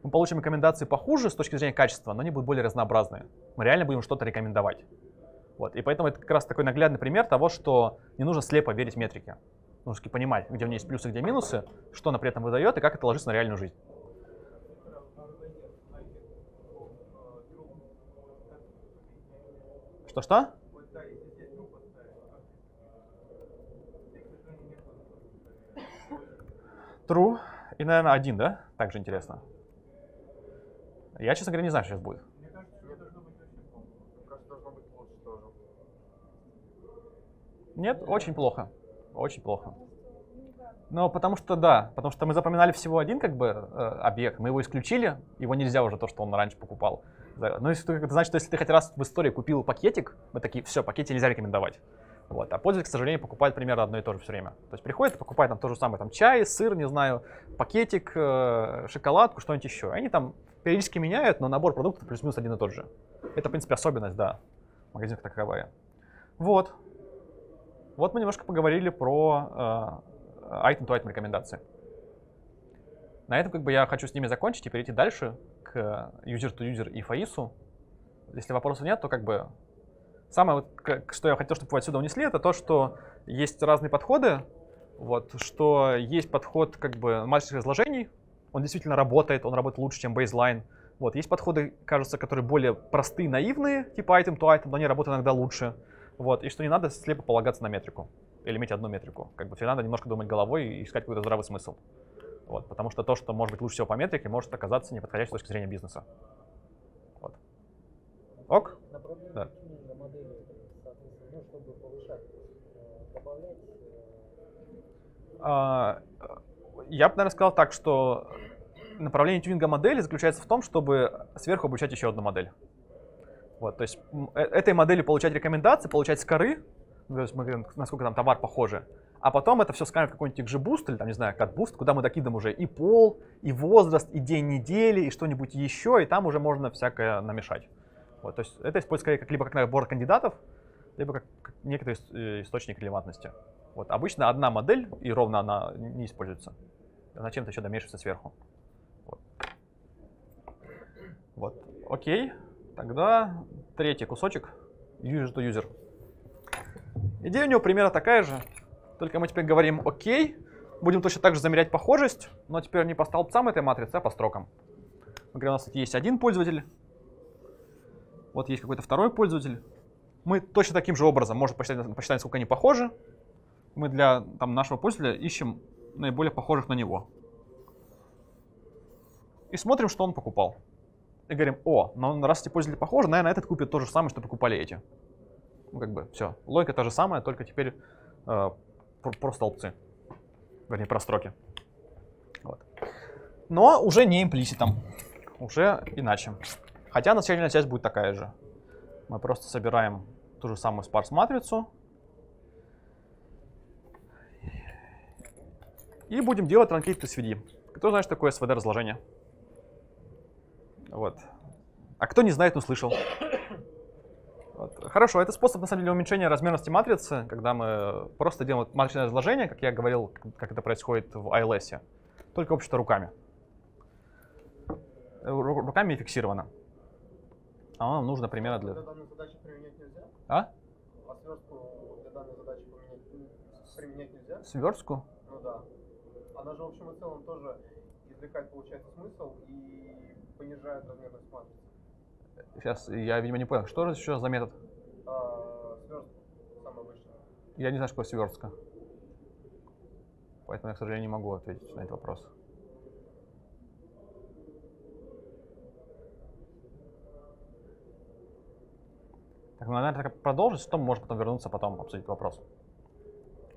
мы получим рекомендации похуже с точки зрения качества, но они будут более разнообразные. Мы реально будем что-то рекомендовать. Вот. И поэтому это как раз такой наглядный пример того, что не нужно слепо верить метрике. Нужно понимать, где у нее есть плюсы, где минусы, что она при этом выдает и как это ложится на реальную жизнь. Что-что? True. И, наверное, один, да? Также интересно. Я, честно говоря, не знаю, что сейчас будет. Мне кажется, это должно быть очень плохо. Мне кажется, должно быть лучше тоже. Нет, очень плохо. Очень плохо. Но потому что, да, потому что мы запоминали всего один как бы объект, мы его исключили, его нельзя уже то, что он раньше покупал. Да. Но это значит, что если ты хоть раз в истории купил пакетик, мы такие, все, пакетик нельзя рекомендовать. Вот. А пользователь, к сожалению, покупает примерно одно и то же все время. То есть приходит и покупает там то же самое, там чай, сыр, не знаю, пакетик, шоколадку, что-нибудь еще. Они там периодически меняют, но набор продуктов плюс-минус один и тот же. Это, в принципе, особенность, да, магазинов таковая. Вот. Вот мы немножко поговорили про item-to-item рекомендации. На этом как бы я хочу с ними закончить и перейти дальше к user-to-user и Faiss. Если вопросов нет, то как бы... Самое, что я хотел, чтобы вы отсюда унесли, это то, что есть разные подходы, вот, что есть подход как бы матрицы изложений, он действительно работает, он работает лучше, чем baseline. Вот, есть подходы, кажется, которые более простые, наивные, типа item to item, но они работают иногда лучше. Вот, и что не надо слепо полагаться на метрику или иметь одну метрику. Как бы всегда надо немножко думать головой и искать какой-то здравый смысл. Вот, потому что то, что может быть лучше всего по метрике, может оказаться неподходящей с точки зрения бизнеса. Вот. Ок? Да. Я бы, наверное, сказал так, что направление тюнинга модели заключается в том, чтобы сверху обучать еще одну модель. Вот, то есть этой модели получать рекомендации, получать скоры, то есть мы говорим, насколько там товар похожи, а потом это все скарит в какой-нибудь XGBoost или, там, не знаю, CatBoost, куда мы докидываем уже и пол, и возраст, и день недели, и что-нибудь еще, и там уже можно всякое намешать. Вот, то есть это используется скорее как, либо как набор кандидатов, либо как некоторый источник релевантности. Вот, обычно одна модель, и ровно она не используется. Она чем-то еще домешивается сверху. Вот. Вот. Окей. Тогда третий кусочек. User to user. Идея у него примерно такая же. Только мы теперь говорим окей. Будем точно так же замерять похожесть, но теперь не по столбцам этой матрицы, а по строкам. Например, у нас есть один пользователь. Вот есть какой-то второй пользователь. Мы точно таким же образом можем посчитать, сколько они похожи. Мы для там, нашего пользователя ищем наиболее похожих на него. И смотрим, что он покупал. И говорим, о, но раз эти пользователи похожи, наверное, этот купит то же самое, что покупали эти. Ну, как бы все. Логика та же самая, только теперь про столбцы. Вернее, про строки. Вот. Но уже не имплиситом. Уже иначе. Хотя начальная часть будет такая же. Мы просто собираем ту же самую sparse-матрицу. И будем делать truncated SVD. Кто знает, что такое SVD-разложение? Вот. А кто не знает, услышал. Вот. Хорошо, это способ, на самом деле, уменьшения размерности матрицы, когда мы просто делаем матричное разложение, как я говорил, как это происходит в ALS. Только, в общем-то, руками. Руками и фиксировано. А нам нужно примерно для... А? А свёрстку для данной задачи применять нельзя? Свёрстку? Ну да. Она же, в общем и целом, тоже извлекает, получается, смысл и понижает размерность матрицы. Сейчас, я, видимо, не понял. Что же еще за метод? Свёрстка, самая обычная. Я не знаю, что свёрстка. Поэтому я, к сожалению, не могу ответить на этот вопрос. Так, наверное, продолжить, что можно потом вернуться, потом обсудить вопрос.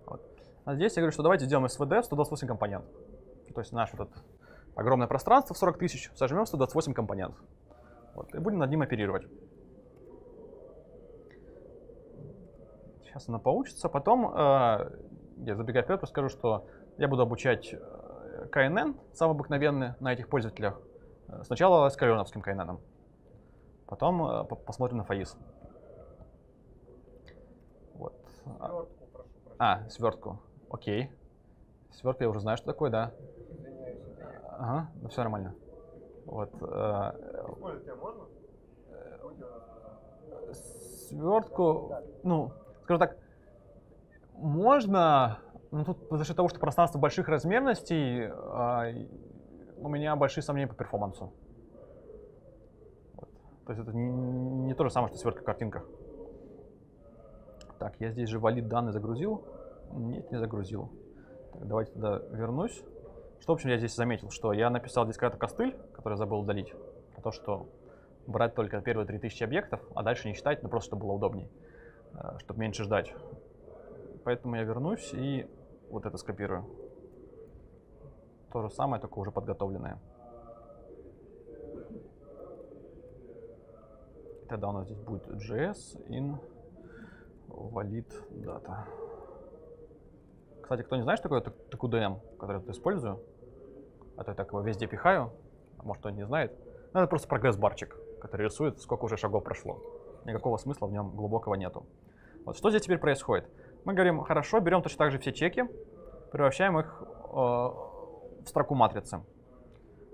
Вот. А здесь я говорю, что давайте сделаем SVD в 128 компонент. То есть наше вот это огромное пространство в 40 тысяч сожмем в 128 компонент. Вот. И будем над ним оперировать. Сейчас оно получится. Потом, я забегаю вперед, расскажу, что я буду обучать KNN, самый обыкновенный, на этих пользователях. Сначала с калеоновским KNN. Потом посмотрим на Faiss. Свертку, прошу, прошу. А, свертку. Окей. Свертка я уже знаю, что такое, да. Ага, ну все нормально. Вот. Можно? Свертку, ну, скажу так, можно, но тут за счет того, что пространство больших размерностей, у меня большие сомнения по перформансу. Вот. То есть это не то же самое, что свертка в картинках. Так, я здесь же валид данные загрузил. Нет, не загрузил. Так, давайте тогда вернусь. Что, в общем, я здесь заметил, что я написал здесь какой-то костыль, который я забыл удалить. Про то, что брать только первые 3000 объектов, а дальше не считать, но просто чтобы было удобней, чтобы меньше ждать. Поэтому я вернусь и вот это скопирую. То же самое, только уже подготовленное. Тогда у нас здесь будет JS in Valid data. Кстати, кто не знает, что такое TQDM, который я использую, а то я так его везде пихаю, а может кто-нибудь не знает. Ну, это просто прогресс-барчик, который рисует, сколько уже шагов прошло. Никакого смысла в нем глубокого нету. Вот, что здесь теперь происходит? Мы говорим, хорошо, берем точно так же все чеки, превращаем их в строку матрицы.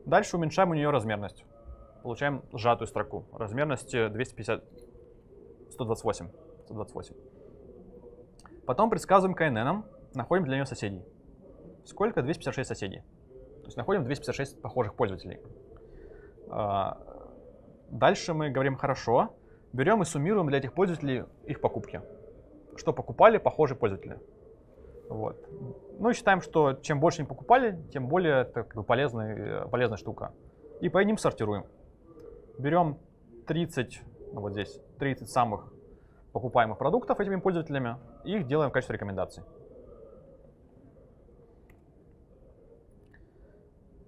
Дальше уменьшаем у нее размерность. Получаем сжатую строку. Размерность 250, 128. 128. Потом предсказываем KNN, находим для нее соседей. Сколько? 256 соседей. То есть находим 256 похожих пользователей. Дальше мы говорим, хорошо, берем и суммируем для этих пользователей их покупки. Что покупали похожие пользователи. Вот. Ну и считаем, что чем больше они покупали, тем более это как бы полезная штука. И по ним сортируем. Берем 30, ну вот здесь, 30 самых покупаемых продуктов этими пользователями и их делаем в качестве рекомендаций.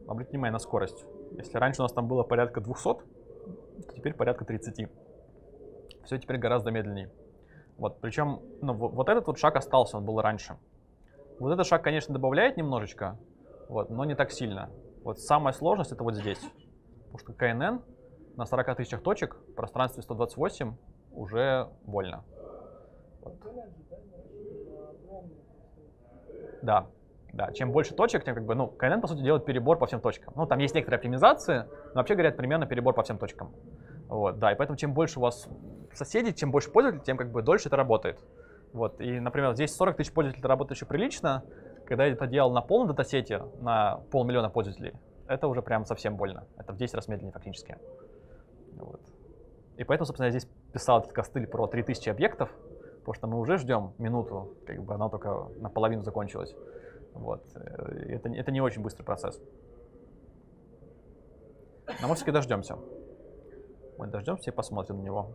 Обратите внимание на скорость. Если раньше у нас там было порядка 200, то теперь порядка 30. Все теперь гораздо медленнее. Вот, причем ну, вот этот вот шаг остался, он был раньше. Вот этот шаг, конечно, добавляет немножечко, вот, но не так сильно. Вот самая сложность это вот здесь. Потому что КНН на 40 тысячах точек в пространстве 128 уже больно. Вот. Да. Да, чем больше точек, тем как бы, ну, КНН, по сути, делает перебор по всем точкам. Ну, там есть некоторые оптимизации, но вообще говорят примерно перебор по всем точкам. Вот, да, и поэтому чем больше у вас соседей, чем больше пользователей, тем как бы дольше это работает. Вот, и, например, здесь 40 тысяч пользователей работает еще прилично. Когда я это делал на полном датасете, на 500 000 пользователей, это уже прям совсем больно. Это в 10 раз медленнее фактически. Вот. И поэтому, собственно, я здесь писал этот костыль про 3000 объектов, потому что мы уже ждем минуту, как бы она только наполовину закончилась. Вот. Это не очень быстрый процесс. Но мы все-таки дождемся. Вот, дождемся и посмотрим на него.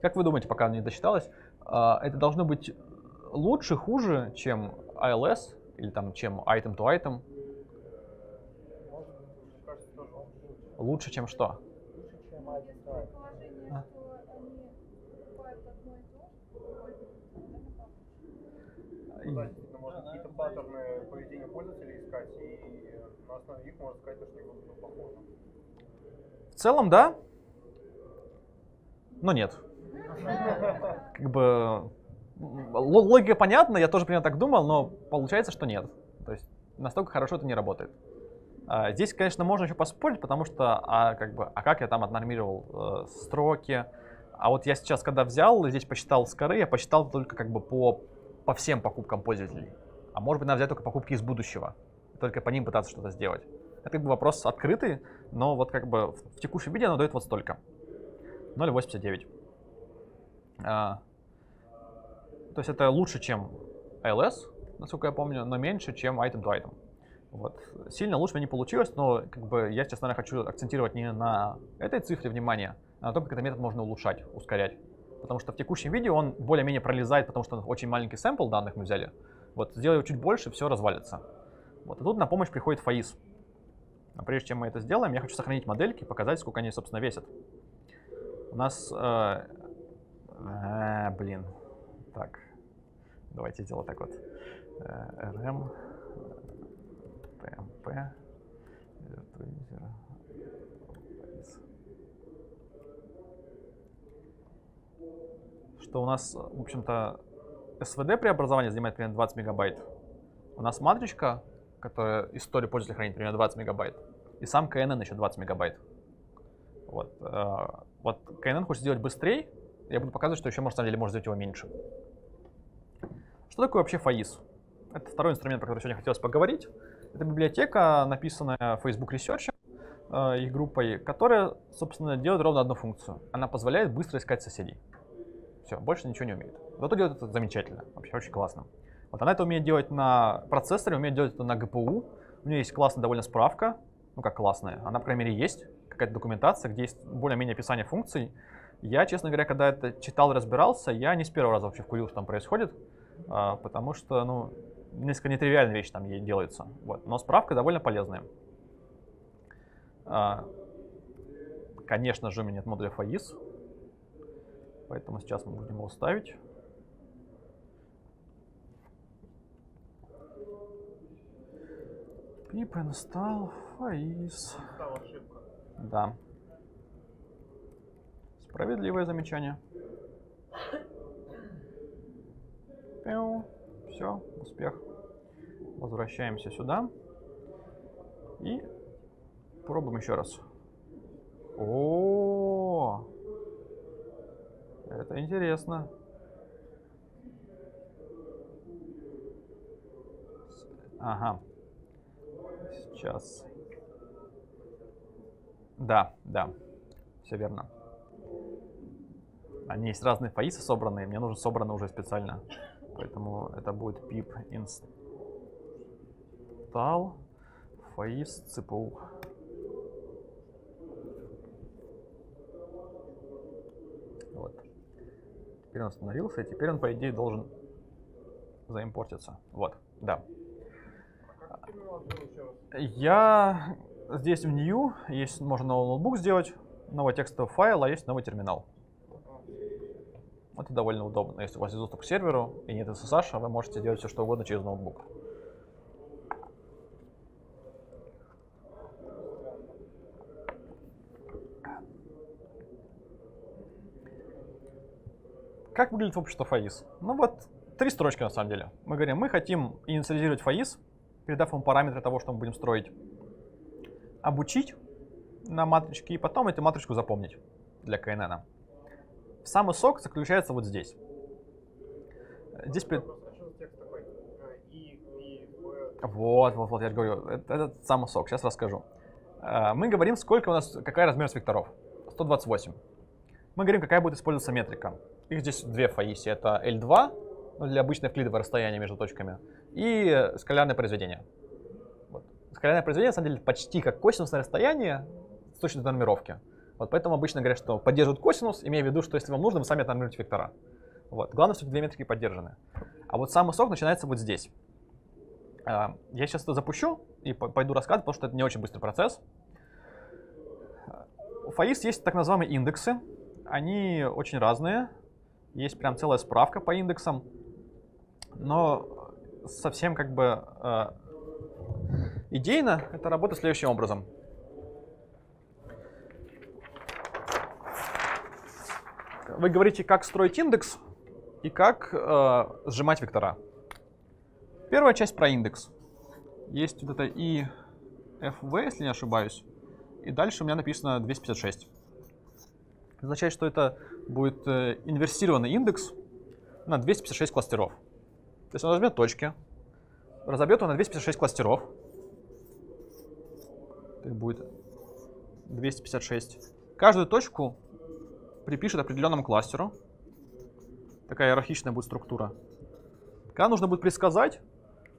Как вы думаете, пока не досчиталось, это должно быть лучше, хуже, чем ALS или там, чем item to item? Лучше, чем что? Можно какие-то паттерны поведения пользователей искать, и на основе их можно сказать, что его было похоже. В целом, да? Но нет. Как бы логика понятна, я тоже примерно так думал, но получается, что нет. То есть настолько хорошо это не работает. Здесь, конечно, можно еще поспорить, потому что, как бы, как я там отнормировал строки. А вот я сейчас, когда взял, здесь посчитал скоры, я посчитал только как бы по всем покупкам пользователей. А может быть, надо взять только покупки из будущего, только по ним пытаться что-то сделать. Это как бы вопрос открытый, но вот как бы в текущем виде оно дает вот столько. 0,89. То есть это лучше, чем ALS, насколько я помню, но меньше, чем item to item. Вот. Сильно лучше мне не получилось, но как бы я сейчас, наверное, хочу акцентировать не на этой цифре внимание, а на том, как этот метод можно улучшать, ускорять. Потому что в текущем виде он более-менее пролезает, потому что очень маленький сэмпл данных мы взяли. Вот, сделаю его чуть больше, все развалится. Вот, и тут на помощь приходит Faiss. А прежде чем мы это сделаем, я хочу сохранить модельки и показать, сколько они, собственно, весят. У нас... блин. Так. Давайте сделаем так вот. RM. PMP. Что у нас, в общем-то, SVD преобразование занимает примерно 20 мегабайт. У нас матричка, которая историю пользователя хранит примерно 20 мегабайт. И сам KNN еще 20 мегабайт. Вот, вот KNN хочет сделать быстрее. Я буду показывать, что еще может, на самом деле, можно сделать его меньше. Что такое вообще Faiss? Это второй инструмент, про который сегодня хотелось поговорить. Это библиотека, написанная Facebook Research, их группой, которая, собственно, делает ровно одну функцию. Она позволяет быстро искать соседей. Все, больше ничего не умеет. Зато делает это замечательно, вообще очень классно. Вот она это умеет делать на процессоре, умеет делать это на ГПУ. У нее есть классная довольно справка, ну как классная, она, по крайней мере, есть. Какая-то документация, где есть более-менее описание функций. Я, честно говоря, когда это читал и разбирался, я не с первого раза вообще вкурил, что там происходит, потому что, ну, несколько нетривиальная вещь там ей делается. Вот. Но справка довольно полезная. Конечно же, у меня нет модуля Faiss. Поэтому сейчас мы будем его ставить. Пип install Faiss. Да. Справедливое замечание. Все, успех. Возвращаемся сюда. И пробуем еще раз. О, это интересно. Ага. Сейчас. Да, да, все верно. Они есть разные Faiss собранные, мне нужно собраны уже специально. Поэтому это будет pip install Faiss cpu. Вот. Теперь он остановился, и теперь он, по идее, должен заимпортиться. Вот, да. Я здесь в New, есть, можно новый ноутбук сделать, новый текстовый файл, а есть новый терминал. Это довольно удобно. Если у вас есть доступ к серверу и нет SSH, вы можете делать все, что угодно через ноутбук. Как выглядит общество Faiss? Ну вот, три строчки на самом деле. Мы говорим, мы хотим инициализировать Faiss, передав ему параметры того, что мы будем строить, обучить на матричке и потом эту матричку запомнить для КНН. Самый сок заключается вот здесь. Здесь при... Вот, вот, вот, я же говорю, это самый сок, сейчас расскажу. Мы говорим, сколько у нас, какая размерность векторов. 128. Мы говорим, какая будет использоваться метрика. Их здесь две в Faiss, это L2, для обычного вклидового расстояния между точками, и скалярное произведение. Вот. Скалярное произведение, на самом деле, почти как косинусное расстояние с точностью до нормировки. Вот поэтому обычно говорят, что поддерживают косинус, имея в виду, что если вам нужно, вы сами отнормируете вектора. Вот. Главное, что две метрики поддержаны. А вот самый сок начинается вот здесь. Я сейчас это запущу и пойду рассказывать, потому что это не очень быстрый процесс. У Faiss есть так называемые индексы. Они очень разные. Есть прям целая справка по индексам. Но совсем как бы идейно это работает следующим образом. Вы говорите, как строить индекс и как сжимать вектора. Первая часть про индекс. Есть вот это IFV, если не ошибаюсь. И дальше у меня написано 256. Это означает, что это будет инверсированный индекс на 256 кластеров. То есть он возьмет точки, разобьет его на 256 кластеров. Так будет 256. Каждую точку припишет определенному кластеру. Такая иерархичная будет структура. Когда нужно будет предсказать,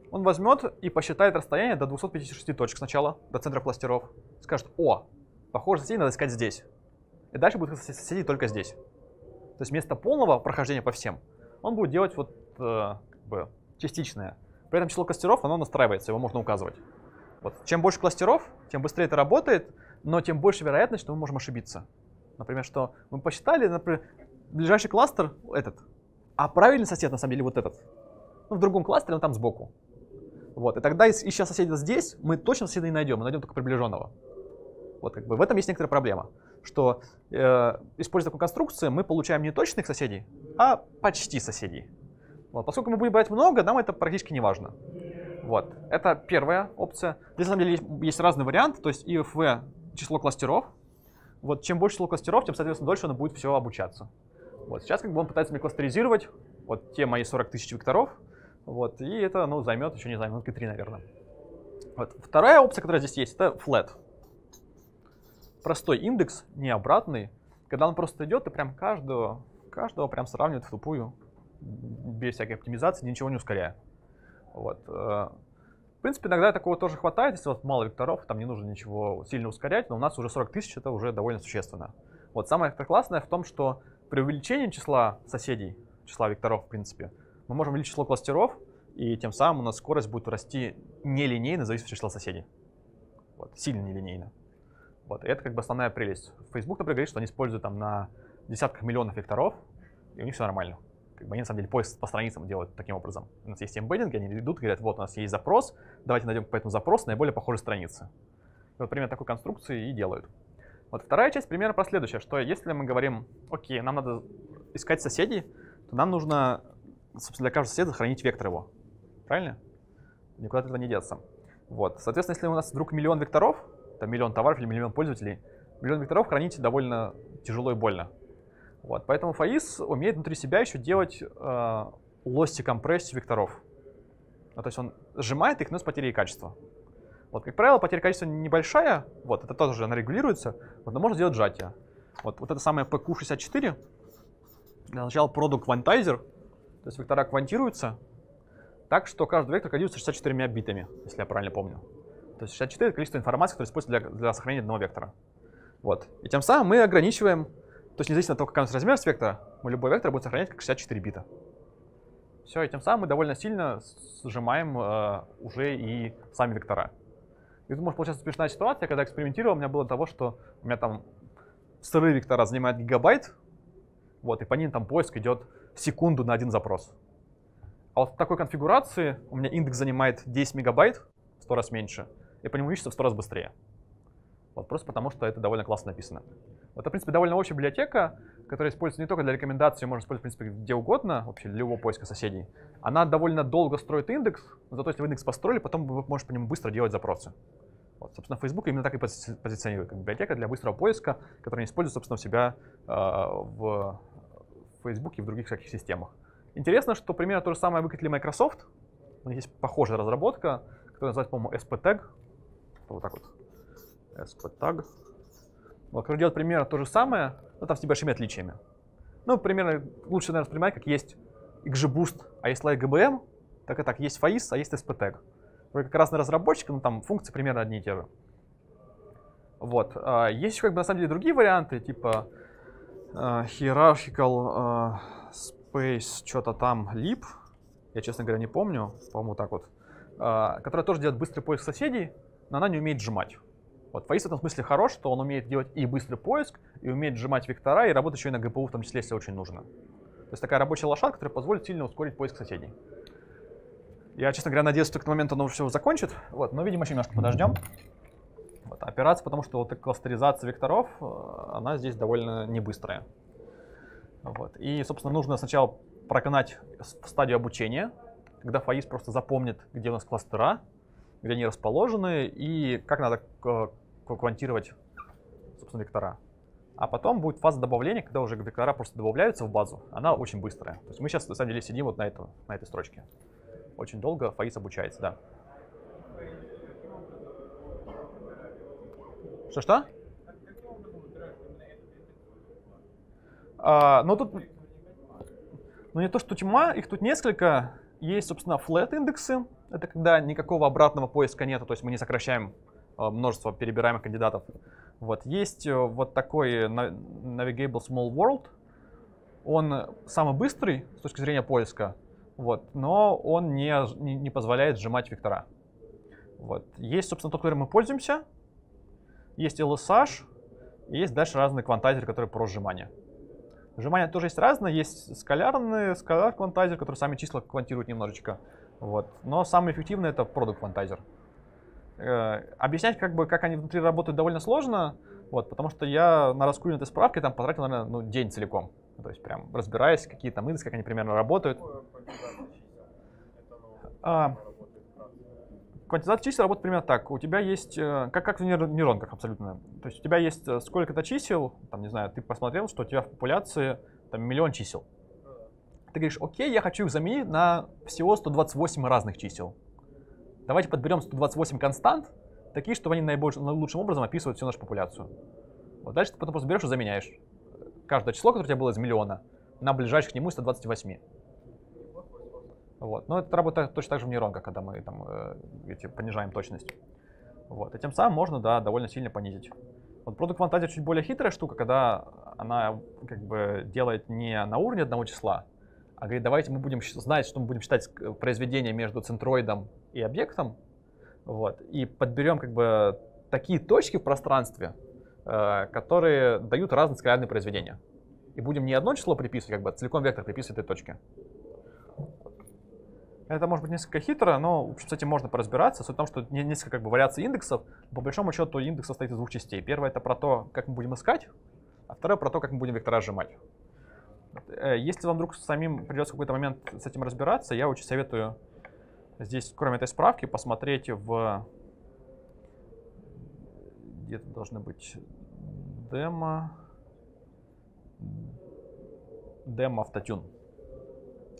он возьмет и посчитает расстояние до 256 точек сначала, до центров кластеров. Скажет, о, похоже, соседей надо искать здесь. И дальше будет соседей только здесь. То есть вместо полного прохождения по всем, он будет делать вот как бы частичное. При этом число кластеров, оно настраивается, его можно указывать. Вот. Чем больше кластеров, тем быстрее это работает, но тем больше вероятность, что мы можем ошибиться. Например, что мы посчитали, например, ближайший кластер этот, а правильный сосед на самом деле вот этот. Ну, в другом кластере, но там сбоку. Вот, и тогда, ища соседа здесь, мы точно соседа не найдем, мы найдем только приближенного. Вот, как бы в этом есть некоторая проблема, что, используя такую конструкцию, мы получаем не точных соседей, а почти соседей. Вот, поскольку мы будем брать много, нам это практически не важно. Вот, это первая опция. Здесь, на самом деле, есть разные варианты, то есть IFV — число кластеров. Вот чем больше число кластеров, тем, соответственно, дольше оно будет все обучаться. Вот сейчас как бы он пытается мне кластеризировать вот те мои 40 тысяч векторов. Вот, и это, ну, займет, еще не знаю, минутки 3, наверное. Вот. Вторая опция, которая здесь есть, это flat. Простой индекс, не обратный, когда он просто идет и прям каждого прям сравнивает в тупую, без всякой оптимизации, ничего не ускоряя. Вот. В принципе, иногда такого тоже хватает, если вот мало векторов, там не нужно ничего сильно ускорять, но у нас уже 40 тысяч, это уже довольно существенно. Вот самое классное в том, что при увеличении числа соседей, числа векторов, в принципе, мы можем увеличить число кластеров, и тем самым у нас скорость будет расти нелинейно, зависит от числа соседей. Вот, сильно нелинейно. Вот, и это как бы основная прелесть. Facebook, например, говорит, что они используют там на десятках миллионов векторов и у них все нормально. Как бы они на самом деле поиск по страницам делают таким образом. У нас есть эмбеддинги, они идут и говорят, вот у нас есть запрос, давайте найдем по этому запросу наиболее похожие страницы. И вот примерно такой конструкции и делают. Вот вторая часть примера про следующее, что если мы говорим, окей, нам надо искать соседей, то нам нужно, собственно, для каждого соседа сохранить вектор его. Правильно? Никуда от этого не деться. Вот. Соответственно, если у нас вдруг миллион векторов, там миллион товаров или миллион пользователей, миллион векторов хранить довольно тяжело и больно. Вот. Поэтому Faiss умеет внутри себя еще делать лост и компрессию векторов. То есть он сжимает их, но с потерей качества. Вот, как правило, потеря качества небольшая, вот, это тоже она регулируется, вот, но можно сделать сжатие. Вот это самое PQ64, для начала product quantizer, то есть вектора квантируются так, что каждый вектор кодируется 64 битами, если я правильно помню. То есть 64 — это количество информации, которое используется для сохранения одного вектора. Вот. И тем самым мы ограничиваем, то есть независимо от того, какой у нас размер вектора, мы любой вектор будет сохранять как 64 бита. Все, и тем самым мы довольно сильно сжимаем уже и сами вектора. И тут может получаться смешная ситуация, когда я экспериментировал, у меня было того, что у меня там сырые вектора занимают гигабайт, вот, и по ним там поиск идет секунду на один запрос. А вот в такой конфигурации у меня индекс занимает 10 мегабайт, в 100 раз меньше, и по нему ищется в 100 раз быстрее. Вот, просто потому что это довольно классно написано. Вот, это, в принципе, довольно общая библиотека, которая используется не только для рекомендаций, можно использовать, в принципе, где угодно, вообще для любого поиска соседей. Она довольно долго строит индекс, но зато если вы индекс построили, потом вы можете по нему быстро делать запросы. Вот, собственно, Facebook именно так и позиционирует, как библиотека для быстрого поиска, которая использует, собственно, у себя в Facebook и в других всяких системах. Интересно, что примерно то же самое выкатили Microsoft. У них есть похожая разработка, которая называется, по-моему, SP-Tag. Вот так вот. SP-Tag. Вот, который делает примерно то же самое, но там с небольшими отличиями. Ну, примерно лучше, наверное, понимать, как есть XGBoost, а есть LightGBM, так и так, есть Faiss, а есть SP-Tag. Вроде как разные разработчики, но там функции примерно одни и те же. Вот. Есть еще, как бы, на самом деле, другие варианты, типа Hierarchical Space, что-то там, Lib, я, честно говоря, не помню, по-моему, так вот, которая тоже делает быстрый поиск соседей, но она не умеет сжимать. Вот, Faiss в этом смысле хорош, что он умеет делать и быстрый поиск, и умеет сжимать вектора, и работать еще и на ГПУ, в том числе, если очень нужно. То есть такая рабочая лошадка, которая позволит сильно ускорить поиск соседей. Я, честно говоря, надеюсь, что к моменту оно все закончит, вот, но, видимо, еще немножко подождем. Вот, операция, потому что вот эта кластеризация векторов, она здесь довольно небыстрая. Вот. И, собственно, нужно сначала прогнать стадию обучения, когда Faiss просто запомнит, где у нас кластера, где они расположены и как надо квантировать, собственно, вектора. А потом будет фаза добавления, когда уже вектора просто добавляются в базу. Она очень быстрая. То есть мы сейчас, на самом деле, сидим вот на этой строчке. Очень долго Faiss обучается, да. Что-что? Но тут, ну, не то, что тьма, их тут несколько. Есть, собственно, flat индексы. Это когда никакого обратного поиска нету, то есть мы не сокращаем множество перебираемых кандидатов. Вот. Есть вот такой Navigable Small World. Он самый быстрый с точки зрения поиска, вот, но он не позволяет сжимать вектора. Вот. Есть, собственно, тот, которым мы пользуемся. Есть LSH. И есть дальше разные квантайзеры, которые про сжимание. Сжимание тоже есть разное. Есть скаляр квантайзер, который сами числа квантирует немножечко. Вот. Но самый эффективный — это Product Quantizer. Объяснять, как бы, как они внутри работают, довольно сложно, вот, потому что я на раскуре этой справки там потратил, наверное, ну, день целиком. То есть прям разбираясь, какие там индексы, как они примерно работают. Квантизация чисел работает примерно так. У тебя есть, как в нейронках абсолютно. То есть у тебя есть сколько-то чисел, там, не знаю, ты посмотрел, что у тебя в популяции там миллион чисел. Ты говоришь, окей, я хочу их заменить на всего 128 разных чисел. Давайте подберем 128 констант, такие, чтобы они наилучшим образом описывают всю нашу популяцию. Вот дальше ты потом просто берешь и заменяешь каждое число, которое у тебя было из миллиона, на ближайших к нему 128. Вот. Но это работает точно так же в нейронках, когда мы там, понижаем точность. Вот. И тем самым можно, да, довольно сильно понизить. Вот Product Quantizer чуть более хитрая штука, когда она, как бы, делает не на уровне одного числа, а говорит, давайте мы будем знать, что мы будем считать произведение между центроидом и объектом, вот, и подберем, как бы, такие точки в пространстве, которые дают разные скалярные произведения. и будем не одно число приписывать, как бы, а целиком вектор приписывать этой точке. Это может быть несколько хитро, но с этим можно поразбираться. Суть в том, что несколько как бы вариаций индексов. По большому счету индекс состоит из двух частей. Первая — это про то, как мы будем искать, а вторая — про то, как мы будем вектора сжимать. Если вам вдруг самим придется в какой-то момент с этим разбираться, я очень советую здесь, кроме этой справки, посмотреть в... Где-то должны быть демо. Демо автотюн.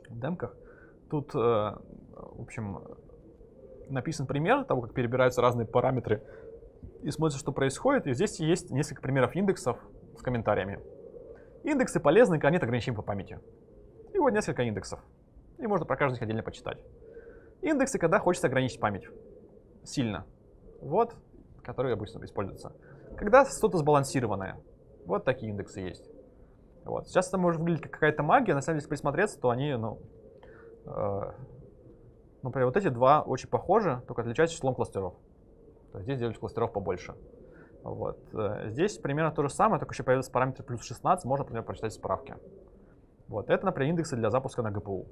В демках. Тут, в общем, написан пример того, как перебираются разные параметры и смотрится, что происходит. И здесь есть несколько примеров индексов с комментариями. Индексы полезны, когда нет ограничений по памяти. И вот несколько индексов. И можно про каждый отдельно почитать. Индексы, когда хочется ограничить память. Сильно. Вот, которые обычно используются. Когда что-то сбалансированное. Вот такие индексы есть. Вот. Сейчас это может выглядеть как какая-то магия. На самом деле, если присмотреться, то они, ну... Например, вот эти два очень похожи, только отличаются числом кластеров. То есть здесь делают кластеров побольше. Вот. Здесь примерно то же самое, только еще появился параметр плюс 16, можно, например, прочитать справки. Вот. Это, например, индексы для запуска на ГПУ.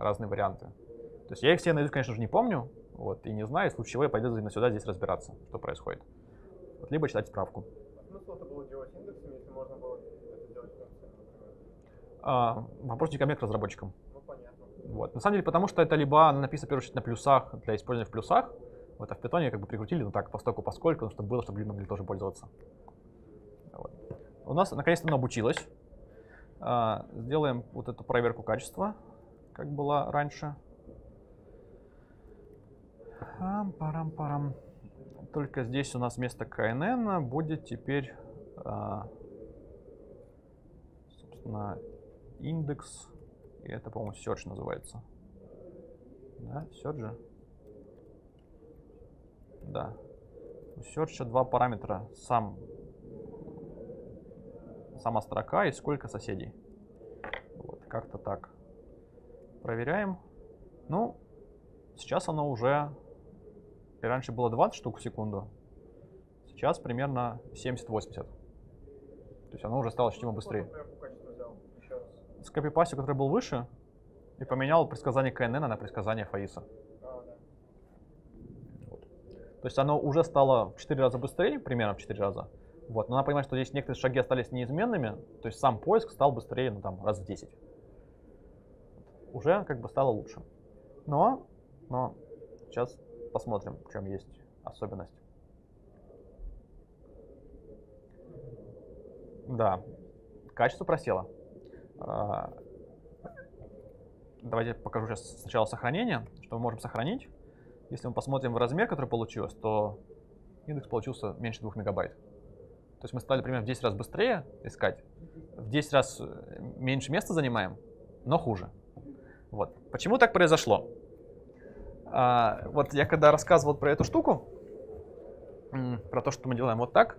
Разные варианты. То есть я их все наизусть, конечно же, не помню, вот, и не знаю, в случае чего я пойду именно сюда здесь разбираться, что происходит. Вот, либо читать справку. Вопрос не ко мне, к разработчикам. Вот. На самом деле, потому что это либо написано, в первую очередь, на плюсах, для использования в плюсах, вот, а в питоне как бы прикрутили, ну так, поскольку, чтобы было, чтобы люди могли тоже пользоваться. Вот. У нас, наконец-то, оно обучилось. Сделаем вот эту проверку качества, как было раньше. Парам-парам. Только здесь у нас вместо КНН будет теперь, собственно, индекс. И это, по-моему, search называется. Да, search же. Да. У search два параметра. Сама строка и сколько соседей. Вот, как-то так. Проверяем. Ну, сейчас оно уже... И раньше было 20 штук в секунду. Сейчас примерно 70-80. То есть оно уже стало ощутимо быстрее. Скопипастил, который был выше, и поменял предсказание КНН на предсказание Фаисса. Вот. То есть оно уже стало в 4 раза быстрее, примерно в 4 раза. Вот. Но надо понимать, что здесь некоторые шаги остались неизменными, то есть сам поиск стал быстрее, ну там, раз в 10. Уже как бы стало лучше. Но сейчас посмотрим, в чем есть особенность. Да, качество просело. Давайте я покажу сейчас сначала сохранение, что мы можем сохранить. Если мы посмотрим в размер, который получился, то индекс получился меньше 2 мегабайт. То есть мы стали примерно в 10 раз быстрее искать, в 10 раз меньше места занимаем, но хуже. Вот. Почему так произошло? Вот я когда рассказывал про эту штуку, про то, что мы делаем вот так,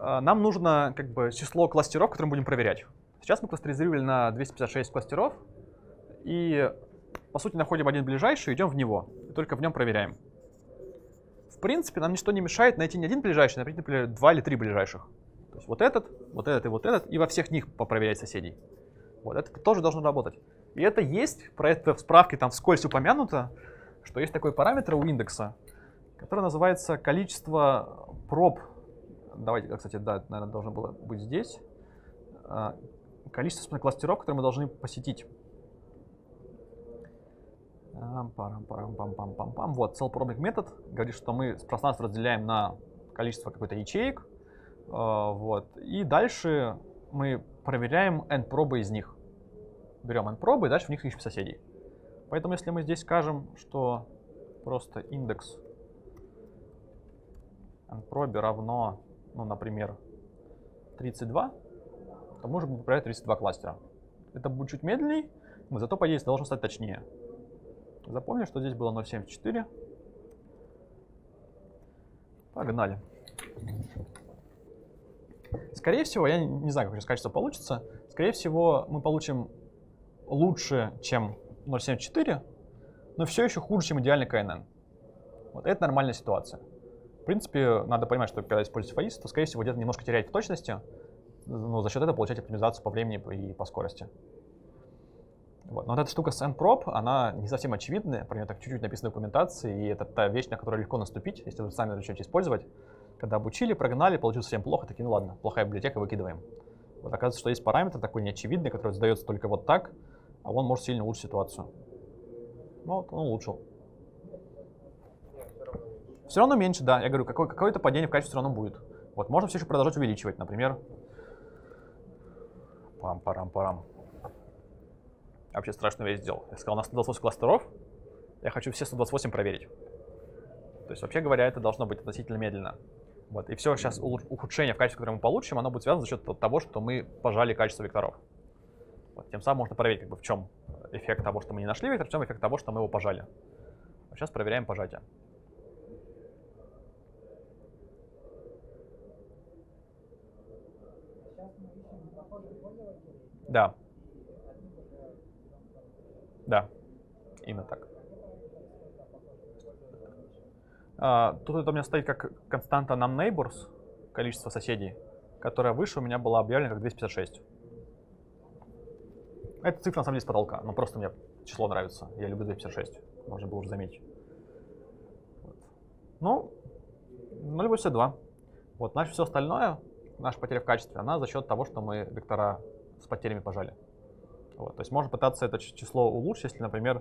нам нужно как бы число кластеров, которые мы будем проверять. Сейчас мы кластеризировали на 256 кластеров и, по сути, находим один ближайший, идем в него, и только в нем проверяем. В принципе, нам ничто не мешает найти не один ближайший, например, 2 или 3 ближайших. То есть вот этот и вот этот, и во всех них попроверять соседей. Вот это тоже должно работать. И это есть, про это в справке там вскользь упомянуто, что есть такой параметр у индекса, который называется количество проб. Давайте, кстати, да, это, наверное, должно было быть здесь. Количество кластеров, которые мы должны посетить. Вот, cellProbing метод говорит, что мы пространство разделяем на количество какой-то ячеек. Вот. И дальше мы проверяем n-пробы из них. Берем n-пробы и дальше в них ищем соседей. Поэтому если мы здесь скажем, что просто индекс n-пробе равно, ну, например, 32, то мы можем проверять 32 кластера. Это будет чуть медленней, но зато, по идее, должно стать точнее. Запомним, что здесь было 0.74. Погнали. Скорее всего, я не знаю, как сейчас качество получится. Скорее всего, мы получим лучше, чем 0.74, но все еще хуже, чем идеальный КНН. Вот это нормальная ситуация. В принципе, надо понимать, что когда используете Faiss, то, скорее всего, где-то немножко теряете в точности. ну, за счет этого получать оптимизацию по времени и по скорости. Вот. Но вот эта штука с endprop, она не совсем очевидная, про нее так чуть-чуть написано в документации, и это та вещь, на которую легко наступить, если вы сами начнете использовать. Когда обучили, прогнали, получилось совсем плохо, такие, ну ладно, плохая библиотека, выкидываем. Вот оказывается, что есть параметр такой неочевидный, который задается только вот так, а он может сильно улучшить ситуацию. Ну, вот он улучшил. Все равно меньше, да. Я говорю, какое-то падение в качестве все равно будет. Вот можно все еще продолжать увеличивать, например. Пам-парам-парам. Я вообще страшную вещь сделал. Я сказал, у нас 128 кластеров, я хочу все 128 проверить. То есть, вообще говоря, это должно быть относительно медленно. Вот. И все сейчас ухудшение в качестве, которое мы получим, оно будет связано за счет того, что мы пожали качество векторов. Вот. Тем самым можно проверить, как бы, в чем эффект того, что мы не нашли вектор, в чем эффект того, что мы его пожали. А сейчас проверяем пожатие. Да. Да, именно так. Тут это у меня стоит как константа numNeighbors, количество соседей, которая выше у меня была объявлена как 256. Эта цифра на самом деле с потолка, но просто мне число нравится. Я люблю 256, можно было уже заметить. Вот. Ну, 0,82. Вот, значит, все остальное, наша потеря в качестве, она за счет того, что мы вектора с потерями пожали. Вот. То есть можно пытаться это число улучшить, если, например,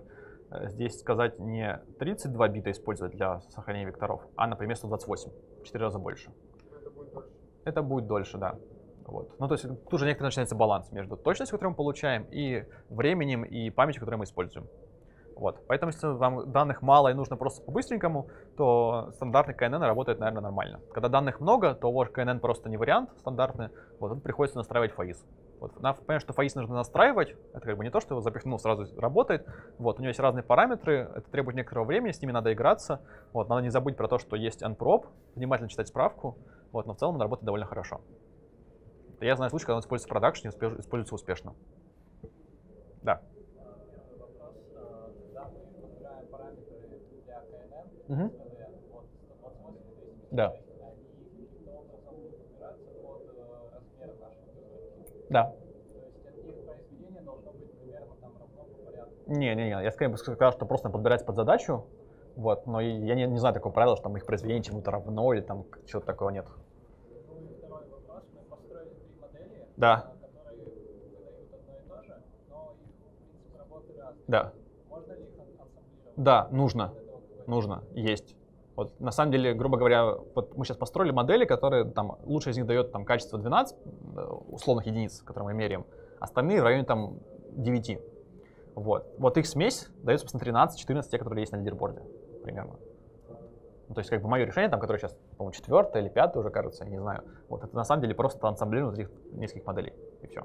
здесь сказать не 32 бита использовать для сохранения векторов, а, например, 128, в 4 раза больше. Это будет дольше, да. Вот. Ну, то есть тут же некоторые начинается баланс между точностью, которую мы получаем, и временем, и памятью, которую мы используем. Вот. Поэтому, если вам данных мало и нужно просто по-быстренькому, то стандартный KNN работает, наверное, нормально. Когда данных много, то ваш KNN просто не вариант стандартный, вот тут приходится настраивать Faiss. Вот, надо понять, что Faiss нужно настраивать, это как бы не то, что его запихнул, сразу работает. Вот, у него есть разные параметры, это требует некоторого времени, с ними надо играться. Вот, надо не забыть про то, что есть endprop, внимательно читать справку, вот, но в целом он работает довольно хорошо. Я знаю случай, когда он используется в продакшне, используется успешно. Да. Угу. Да. Да. Не-не-не, я скорее бы сказал, что просто подбирать под задачу, вот, но я не знаю такого правила, что там их произведение чему-то равно или там чего-то такого нет. Ну и второй вопрос, мы построили 3 модели, да, которые выдают одно и то же, но их, в принципе, работы разные. Да. Можно ли их ассамблировать? Да, нужно, нужно, есть. Вот, на самом деле, грубо говоря, вот мы сейчас построили модели, которые там лучше из них дает там, качество 12 условных единиц, которые мы меряем, остальные в районе там, 9. Вот. Вот их смесь дает, собственно, 13-14, те, которые есть на лидерборде примерно. Ну, то есть, как бы мое решение, там, которое сейчас, по-моему, 4-е или 5-е уже, кажется, я не знаю. Вот это на самом деле просто ансамблирование вот этих нескольких моделей, и все.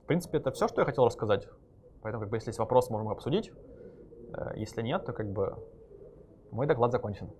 В принципе, это все, что я хотел рассказать. Поэтому, как бы, если есть вопросы, можем их обсудить. Если нет, то как бы мой доклад закончен.